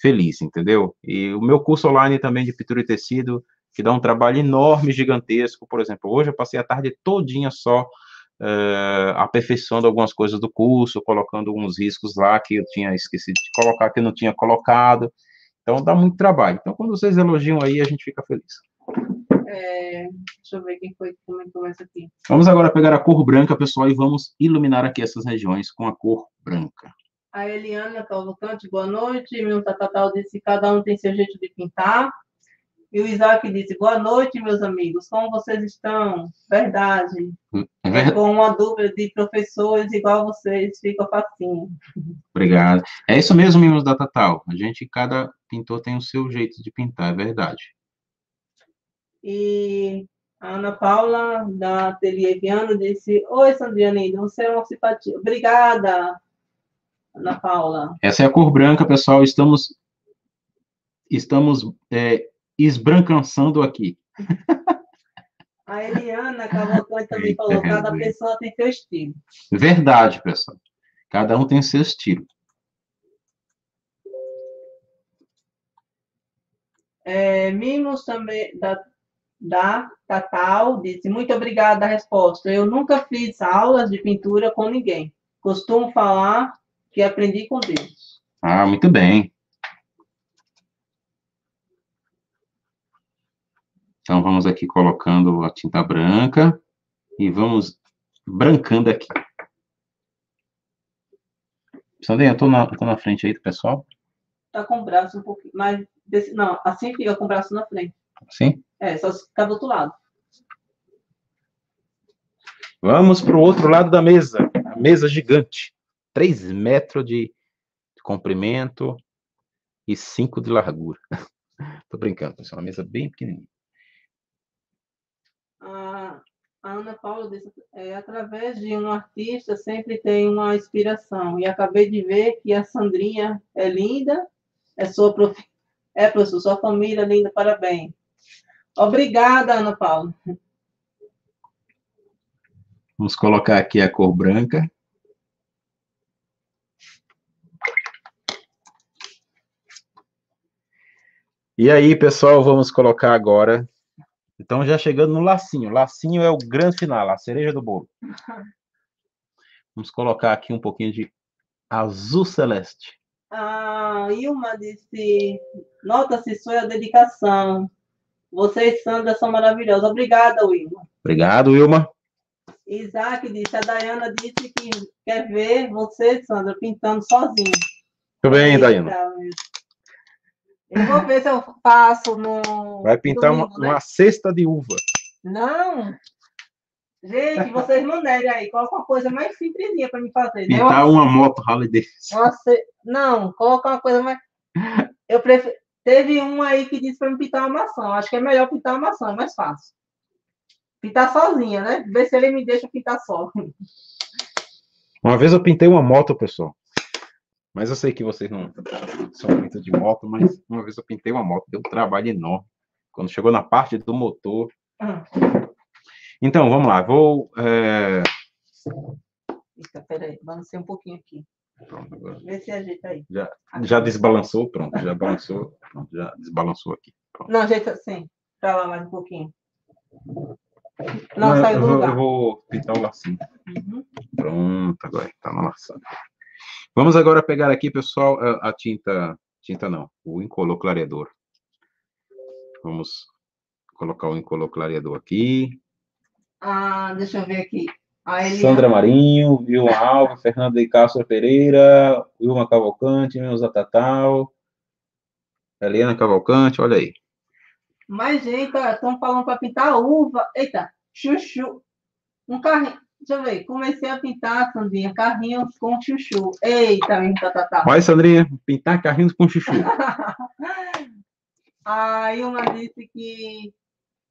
feliz, entendeu? E o meu curso online também de pintura e tecido, que dá um trabalho enorme, gigantesco. Por exemplo, hoje eu passei a tarde todinha só aperfeiçoando algumas coisas do curso, colocando alguns riscos lá que eu tinha esquecido de colocar, que eu não tinha colocado. Então, dá muito trabalho. Então, quando vocês elogiam aí, a gente fica feliz. Deixa eu ver quem foi que comentou essa aqui. Vamos agora pegar a cor branca, pessoal, e vamos iluminar aqui essas regiões com a cor branca. A Eliana Cavalcante, boa noite. Meu Tatatau disse, cada um tem seu jeito de pintar. E o Isaac disse, boa noite, meus amigos, como vocês estão? Verdade. Com uma dúvida de professores igual vocês, fica facinho. Obrigado. É isso mesmo, meninos da Tatal. A gente, cada pintor tem o seu jeito de pintar, é verdade. E a Ana Paula, da Ateliê Viano, disse, oi, Sandriane, você é uma simpatia. Obrigada, Ana Paula. Essa é a cor branca, pessoal. Estamos esbrancançando aqui. A Eliana Cavalcante também falou, cada pessoa tem seu estilo. Verdade, pessoal. Cada um tem seu estilo. Mimos também, da Tatal, disse, muito obrigada a resposta. Eu nunca fiz aulas de pintura com ninguém. Costumo falar que aprendi com Deus. Ah, muito bem. Então, vamos aqui colocando a tinta branca e vamos brancando aqui. Sandrinha, eu tô na frente aí do pessoal? Tá com o braço um pouquinho, mas... Não, assim fica com o braço na frente. Assim? Só ficar do outro lado. Vamos para o outro lado da mesa. A mesa gigante. 3 metros de comprimento e 5 de largura. Tô brincando, pessoal. Uma mesa bem pequenininha. A Ana Paula disse, através de um artista sempre tem uma inspiração. E acabei de ver que a Sandrinha é linda, professor, sua família é linda, parabéns. Obrigada, Ana Paula. Vamos colocar aqui a cor branca. E aí, pessoal, vamos colocar agora... Então, já chegando no lacinho. Lacinho é o grande final, a cereja do bolo. Vamos colocar aqui um pouquinho de azul celeste. A Ilma disse, nota-se sua dedicação. Vocês, Sandra, são maravilhosos. Obrigada, Ilma. Obrigado, Ilma. Isaac disse, a Dayana disse que quer ver vocês, Sandra, pintando sozinha. Tudo bem, Dayana. Eu vou ver se eu passo no... Vai pintar domingo, uma cesta de uva. Não. Gente, vocês manderem aí. Coloca uma coisa mais simplesinha para me fazer. Pintar uma moto Harley Davidson. Não, coloca uma coisa mais... Eu prefiro... Teve um aí que disse para me pintar uma maçã. Acho que é melhor pintar uma maçã, é mais fácil. Pintar sozinha, né? Ver se ele me deixa pintar só. Uma vez eu pintei uma moto, pessoal. Mas eu sei que vocês não são muito de moto, mas uma vez eu pintei uma moto, deu um trabalho enorme. Quando chegou na parte do motor... Então, vamos lá, vou... Eita, peraí, balancei um pouquinho aqui. Pronto, agora... Vê se ajeita aí. Já desbalançou, pronto, já balançou, pronto, já desbalançou aqui. Pronto. Não, ajeita assim, pra lá mais um pouquinho. Não, saiu do lugar. Eu vou pintar o lacinho. Pronto, agora tá na laçada. Vamos agora pegar aqui, pessoal, a tinta... Tinta não, o incolor clareador. Vamos colocar o incolor clareador aqui. Deixa eu ver aqui. Sandra Marinho, Vilma Alves, Fernanda de Castro Pereira, Vilma Cavalcante, Neuza Tatal, Helena Cavalcante, olha aí. Mas, gente, estão falando para pintar uva. Eita, chuchu. Um carrinho. Deixa eu ver, comecei a pintar, Sandrinha, carrinhos com chuchu. Eita, minha Tatá. Vai, Sandrinha, pintar carrinhos com chuchu. A Ilma disse que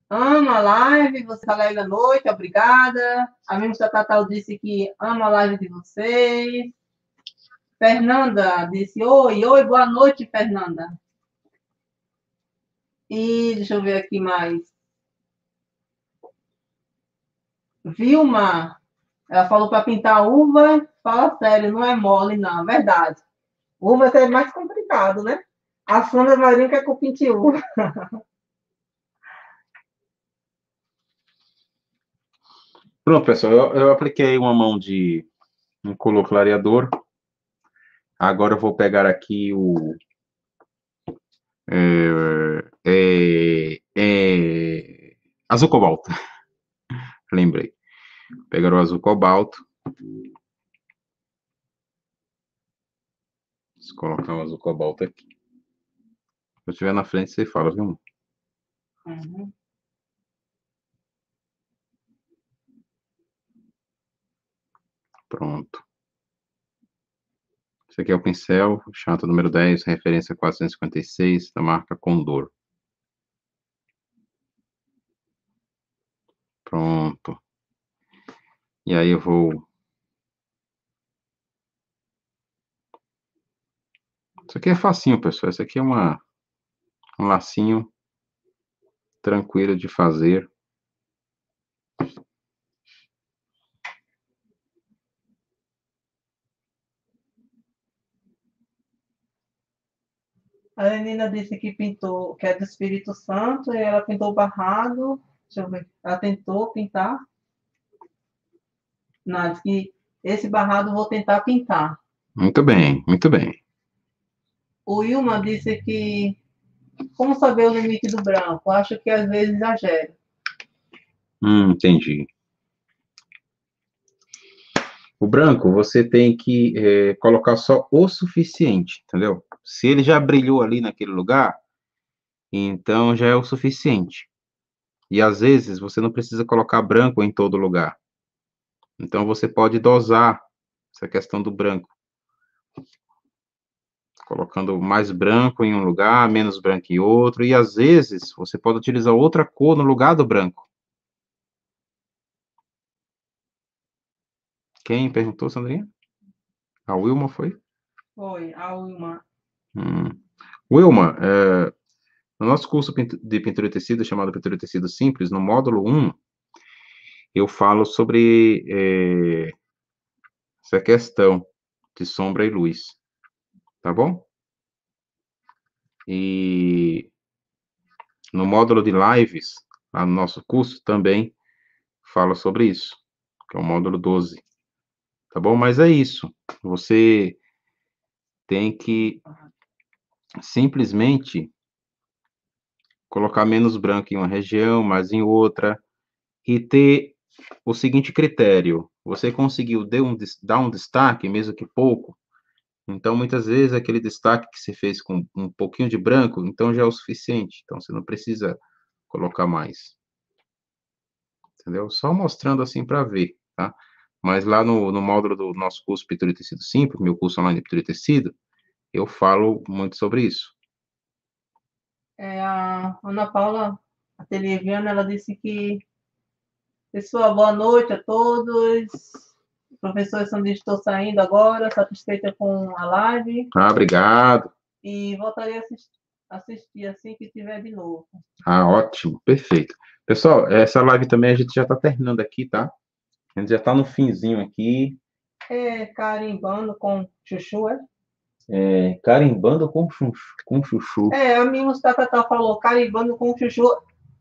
ama a live, você está live à noite, obrigada. A minha Tatá disse que ama a live de vocês. Fernanda disse, oi, boa noite, Fernanda. E deixa eu ver aqui mais. Vilma, ela falou para pintar uva. Fala sério, não é mole, não. Verdade. Uva é mais complicado, né? A Sandra Marinho quer que eu pinte uva. Pronto, pessoal. Eu apliquei uma mão de um color clareador. Agora eu vou pegar aqui o... azul cobalto. Lembrei. Pegar o azul cobalto. Vou colocar o azul cobalto aqui. Se eu estiver na frente, você fala, viu? Uhum. Pronto. Esse aqui é o pincel, chata número 10, referência 456, da marca Condor. Pronto. E aí eu vou... Isso aqui é facinho, pessoal. Isso aqui é um lacinho tranquilo de fazer. A Lenina disse que pintou, que é do Espírito Santo, e ela pintou o barrado. Deixa eu ver. Ela tentou pintar. Não, disse que esse barrado eu vou tentar pintar. Muito bem, muito bem. O Wilma disse que... Como saber o limite do branco? Acho que às vezes exagero. Entendi. O branco, você tem que colocar só o suficiente, entendeu? Se ele já brilhou ali naquele lugar, então já é o suficiente. E às vezes você não precisa colocar branco em todo lugar. Então você pode dosar essa questão do branco. Colocando mais branco em um lugar, menos branco em outro. E às vezes você pode utilizar outra cor no lugar do branco. Quem perguntou, Sandrinha? A Wilma foi? Foi, a Wilma. Wilma, no nosso curso de pintura de tecido, chamado Pintura de Tecido Simples, no módulo 1, eu falo sobre essa questão de sombra e luz. Tá bom? E no módulo de lives, lá no nosso curso, também fala sobre isso, que é o módulo 12. Tá bom? Mas é isso. Você tem que simplesmente colocar menos branco em uma região, mais em outra, e ter o seguinte critério. Você conseguiu dar um destaque, mesmo que pouco. Então, muitas vezes, aquele destaque que você fez com um pouquinho de branco, então já é o suficiente. Então, você não precisa colocar mais. Entendeu? Só mostrando assim para ver, tá? Mas lá no módulo do nosso curso Pintura de Tecido Simples, meu curso online de Pintura de Tecido, eu falo muito sobre isso. A Ana Paula, a Televiana, ela disse que... Pessoal, boa noite a todos... Professor Sandrinho, estou saindo agora, satisfeita com a live. Ah, obrigado. E voltarei a assistir assim que tiver de novo. Ah, ótimo, perfeito. Pessoal, essa live também a gente já está terminando aqui, tá? A gente já está no finzinho aqui. Carimbando com chuchu, é? Carimbando com chuchu. A minha Tata falou carimbando com chuchu.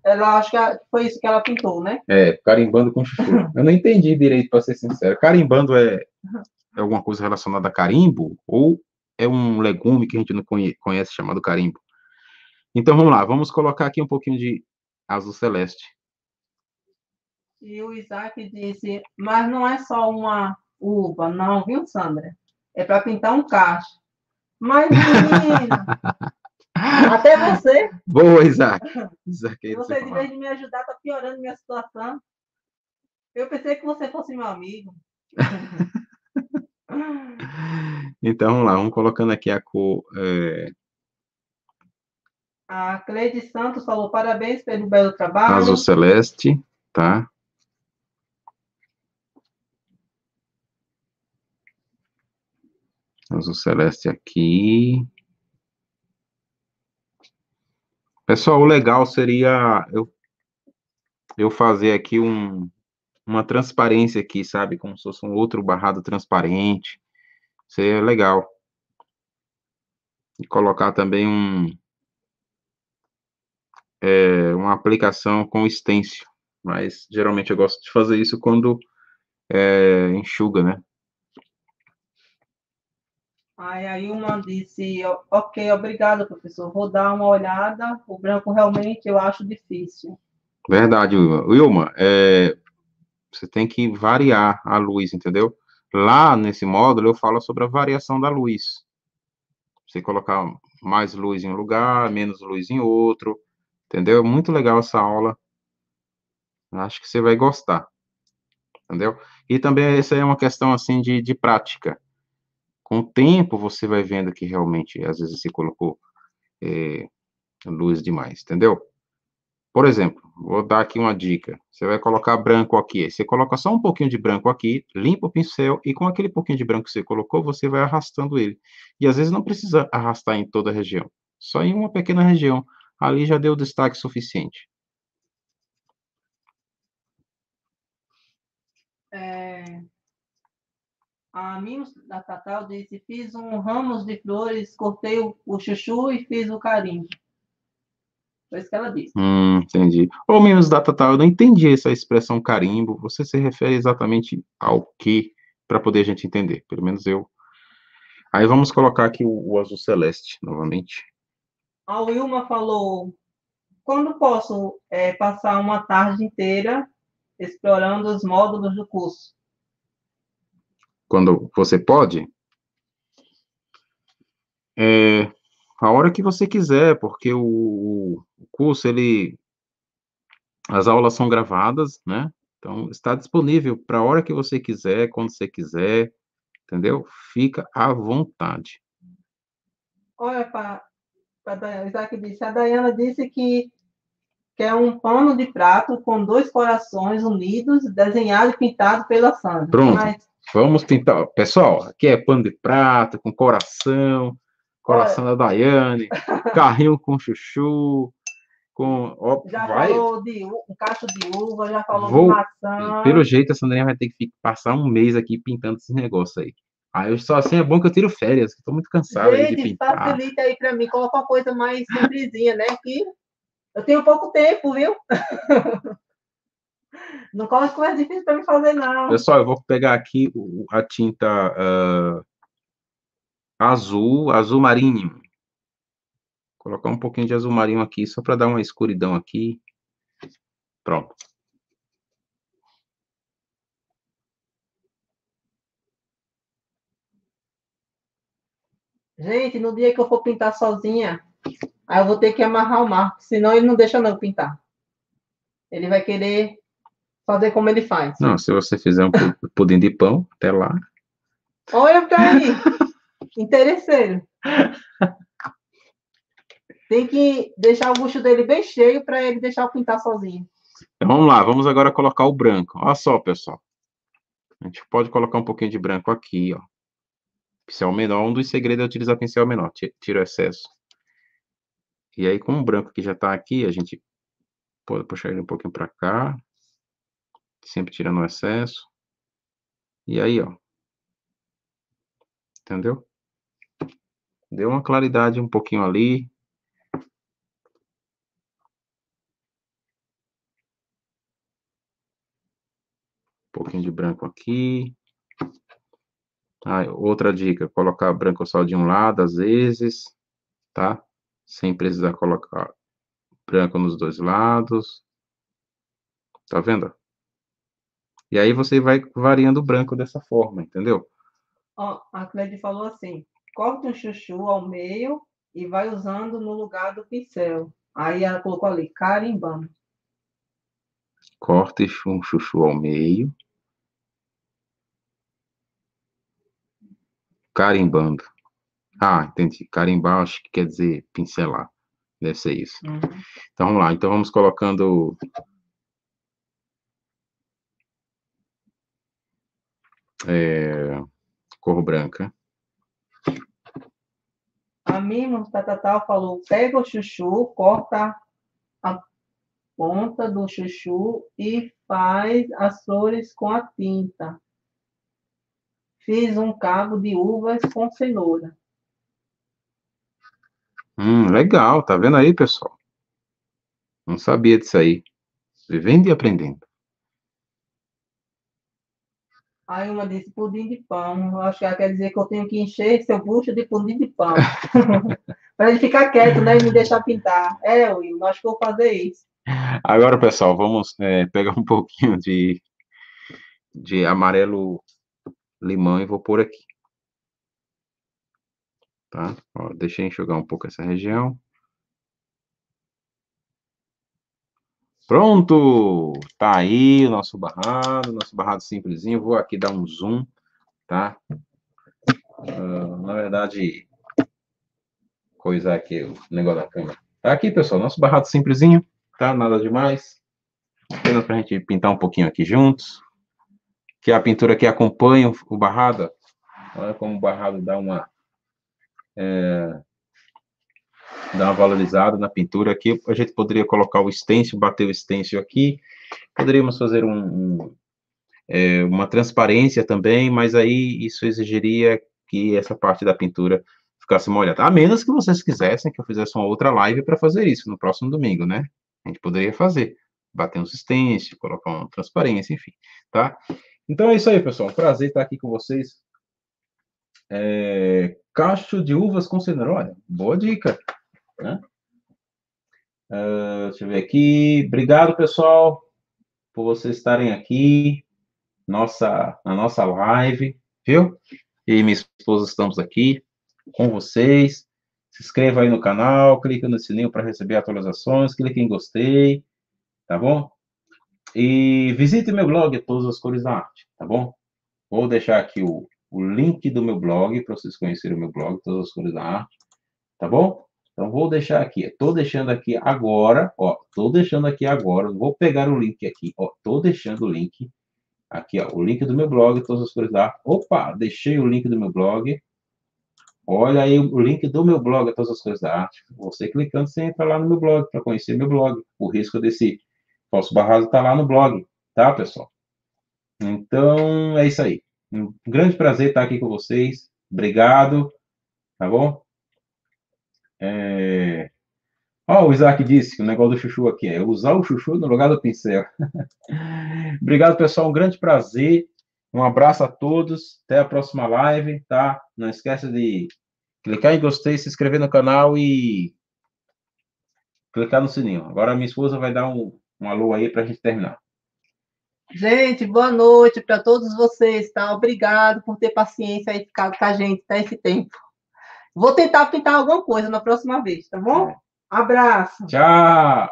Ela acho que foi isso que ela pintou, né? Carimbando com chuchu. Eu não entendi direito, para ser sincero. Carimbando é alguma coisa relacionada a carimbo? Ou é um legume que a gente não conhece chamado carimbo? Então, vamos lá. Vamos colocar aqui um pouquinho de azul celeste. E o Isaac disse, mas não é só uma uva, não, viu, Sandra? É para pintar um cacho. Mas, menina... Até você. Boa, Isaac. Você, em vez de me ajudar, está piorando minha situação. Eu pensei que você fosse meu amigo. Então, vamos lá. Vamos colocando aqui a cor... A Cleide Santos falou, parabéns pelo belo trabalho. Azul celeste, tá? Azul celeste aqui... Pessoal, o legal seria eu fazer aqui uma transparência aqui, sabe? Como se fosse um outro barrado transparente. Seria legal. E colocar também uma aplicação com stencil. Mas, geralmente, eu gosto de fazer isso quando enxuga, né? A Ilma disse, ok, obrigada, professor. Vou dar uma olhada. O branco, realmente, eu acho difícil. Verdade, Ilma. Ilma, você tem que variar a luz, entendeu? Lá, nesse módulo, eu falo sobre a variação da luz. Você colocar mais luz em um lugar, menos luz em outro, entendeu? Muito legal essa aula. Acho que você vai gostar, entendeu? E também essa é uma questão, assim, de prática. Com o tempo, você vai vendo que realmente, às vezes, você colocou luz demais, entendeu? Por exemplo, vou dar aqui uma dica. Você vai colocar branco aqui. Você coloca só um pouquinho de branco aqui, limpa o pincel, e com aquele pouquinho de branco que você colocou, você vai arrastando ele. E, às vezes, não precisa arrastar em toda a região. Só em uma pequena região. Ali já deu destaque suficiente. A minha da Tatal disse, fiz um ramos de flores, cortei o chuchu e fiz o carinho. Foi isso que ela disse. Entendi. Ô, Mimos da Tatal, eu não entendi essa expressão carimbo. Você se refere exatamente ao que, para poder a gente entender? Pelo menos eu. Aí vamos colocar aqui o azul celeste, novamente. A Wilma falou, quando posso passar uma tarde inteira explorando os módulos do curso? Quando você pode? A hora que você quiser, porque o curso, as aulas são gravadas, né? Então, está disponível para a hora que você quiser, quando você quiser, entendeu? Fica à vontade. Olha, Isaac disse, a Dayana disse que quer um pano de prato com 2 corações unidos, desenhado e pintado pela Sandra. Pronto, vamos pintar. Pessoal, aqui é pano de prato com coração... Coração da Daiane, carrinho com chuchu, com... já falou de um cacho de uva, já falou de maçã. Pelo jeito, a Sandrinha vai ter que passar um mês aqui pintando esse negócio aí. Aí eu só assim, é bom que eu tiro férias, que eu tô muito cansado de pintar. Gente, facilita aí pra mim, coloca uma coisa mais simplesinha, né? Que eu tenho pouco tempo, viu? Não coloca coisa difícil pra me fazer, não. Pessoal, eu vou pegar aqui a tinta... azul marinho. Vou colocar um pouquinho de azul marinho aqui, só para dar uma escuridão aqui. Pronto. Gente, no dia que eu for pintar sozinha, aí eu vou ter que amarrar o Marco, senão ele não deixa não pintar. Ele vai querer fazer como ele faz. Não, se você fizer um pudim de pão, até lá. Olha pra aí! Interesseiro. Tem que deixar o bucho dele bem cheio para ele deixar eu pintar sozinho. Então, vamos lá, vamos agora colocar o branco. Olha só, pessoal. A gente pode colocar um pouquinho de branco aqui, ó. Pincel menor, um dos segredos é utilizar pincel menor, tira o excesso. E aí, com o branco que já tá aqui, a gente pode puxar ele um pouquinho para cá. Sempre tirando o excesso. E aí, ó. Entendeu? Deu uma claridade um pouquinho ali. Um pouquinho de branco aqui. Ah, outra dica, colocar branco só de um lado, às vezes, tá? Sem precisar colocar branco nos dois lados. Tá vendo? E aí você vai variando o branco dessa forma, entendeu? Ó, a Cleide falou assim... Corta um chuchu ao meio e vai usando no lugar do pincel. Aí ela colocou ali, carimbando. Corta um chuchu ao meio. Carimbando. Ah, entendi. Carimbar, acho que quer dizer pincelar. Deve ser isso. Uhum. Então, vamos lá. Então, vamos colocando... cor branca. A Mimos Tatatal falou, pega o chuchu, corta a ponta do chuchu e faz as flores com a tinta. Fiz um cabo de uvas com cenoura. Legal, tá vendo aí, pessoal? Não sabia disso aí. Vivendo e aprendendo. Aí uma disse, pudim de pão. Eu acho que ela quer dizer que eu tenho que encher seu bucho de pudim de pão. Para ele ficar quieto, né? E me deixar pintar. É, Will, acho que eu vou fazer isso. Agora, pessoal, vamos pegar um pouquinho de amarelo limão e vou pôr aqui. Tá? Ó, deixei enxugar um pouco essa região. Pronto! Tá aí o nosso barrado simplesinho. Vou aqui dar um zoom, tá? Na verdade, coisar aqui o negócio da câmera. Tá aqui, pessoal, nosso barrado simplesinho, tá? Nada demais. Apenas pra gente pintar um pouquinho aqui juntos. Que a pintura aqui acompanha o barrado. Olha como o barrado dá uma valorizada na pintura aqui. A gente poderia colocar o stencil, bater o stencil aqui. Poderíamos fazer uma transparência também, mas aí isso exigiria que essa parte da pintura ficasse molhada. A menos que vocês quisessem que eu fizesse uma outra live para fazer isso no próximo domingo, né? A gente poderia fazer. Bater um stencil, colocar uma transparência, enfim, tá? Então é isso aí, pessoal. Prazer estar aqui com vocês. Cacho de uvas com cenoura. Olha, boa dica. Né? Deixa eu ver aqui. Obrigado, pessoal, por vocês estarem aqui na nossa live, viu? Eu e minha esposa estamos aqui com vocês. Se inscreva aí no canal, clica no sininho para receber atualizações, clique em gostei, tá bom? E visite meu blog, Todas as Cores da Arte, tá bom? Vou deixar aqui o link do meu blog, para vocês conhecerem o meu blog, Todas as Cores da Arte, tá bom? Então, vou deixar aqui, tô deixando aqui agora, ó, vou pegar o link aqui, ó, tô deixando o link, aqui, ó, o link do meu blog, Todas as Cores da Arte, opa, deixei o link do meu blog, olha aí o link do meu blog, Todas as Cores da Arte, você clicando, você entra lá no meu blog, para conhecer meu blog, o risco desse falso barrado tá lá no blog, tá, pessoal? Então, é isso aí. Um grande prazer estar aqui com vocês. Obrigado. Tá bom? Ó, o Isaac disse que o negócio do chuchu aqui é usar o chuchu no lugar do pincel. Obrigado, pessoal. Um grande prazer. Um abraço a todos. Até a próxima live, tá? Não esqueça de clicar em gostei, se inscrever no canal e clicar no sininho. Agora a minha esposa vai dar um alô aí pra gente terminar. Gente, boa noite para todos vocês, tá? Obrigado por ter paciência e ficar com a gente, tá? Esse tempo. Vou tentar pintar alguma coisa na próxima vez, tá bom? Abraço. Tchau.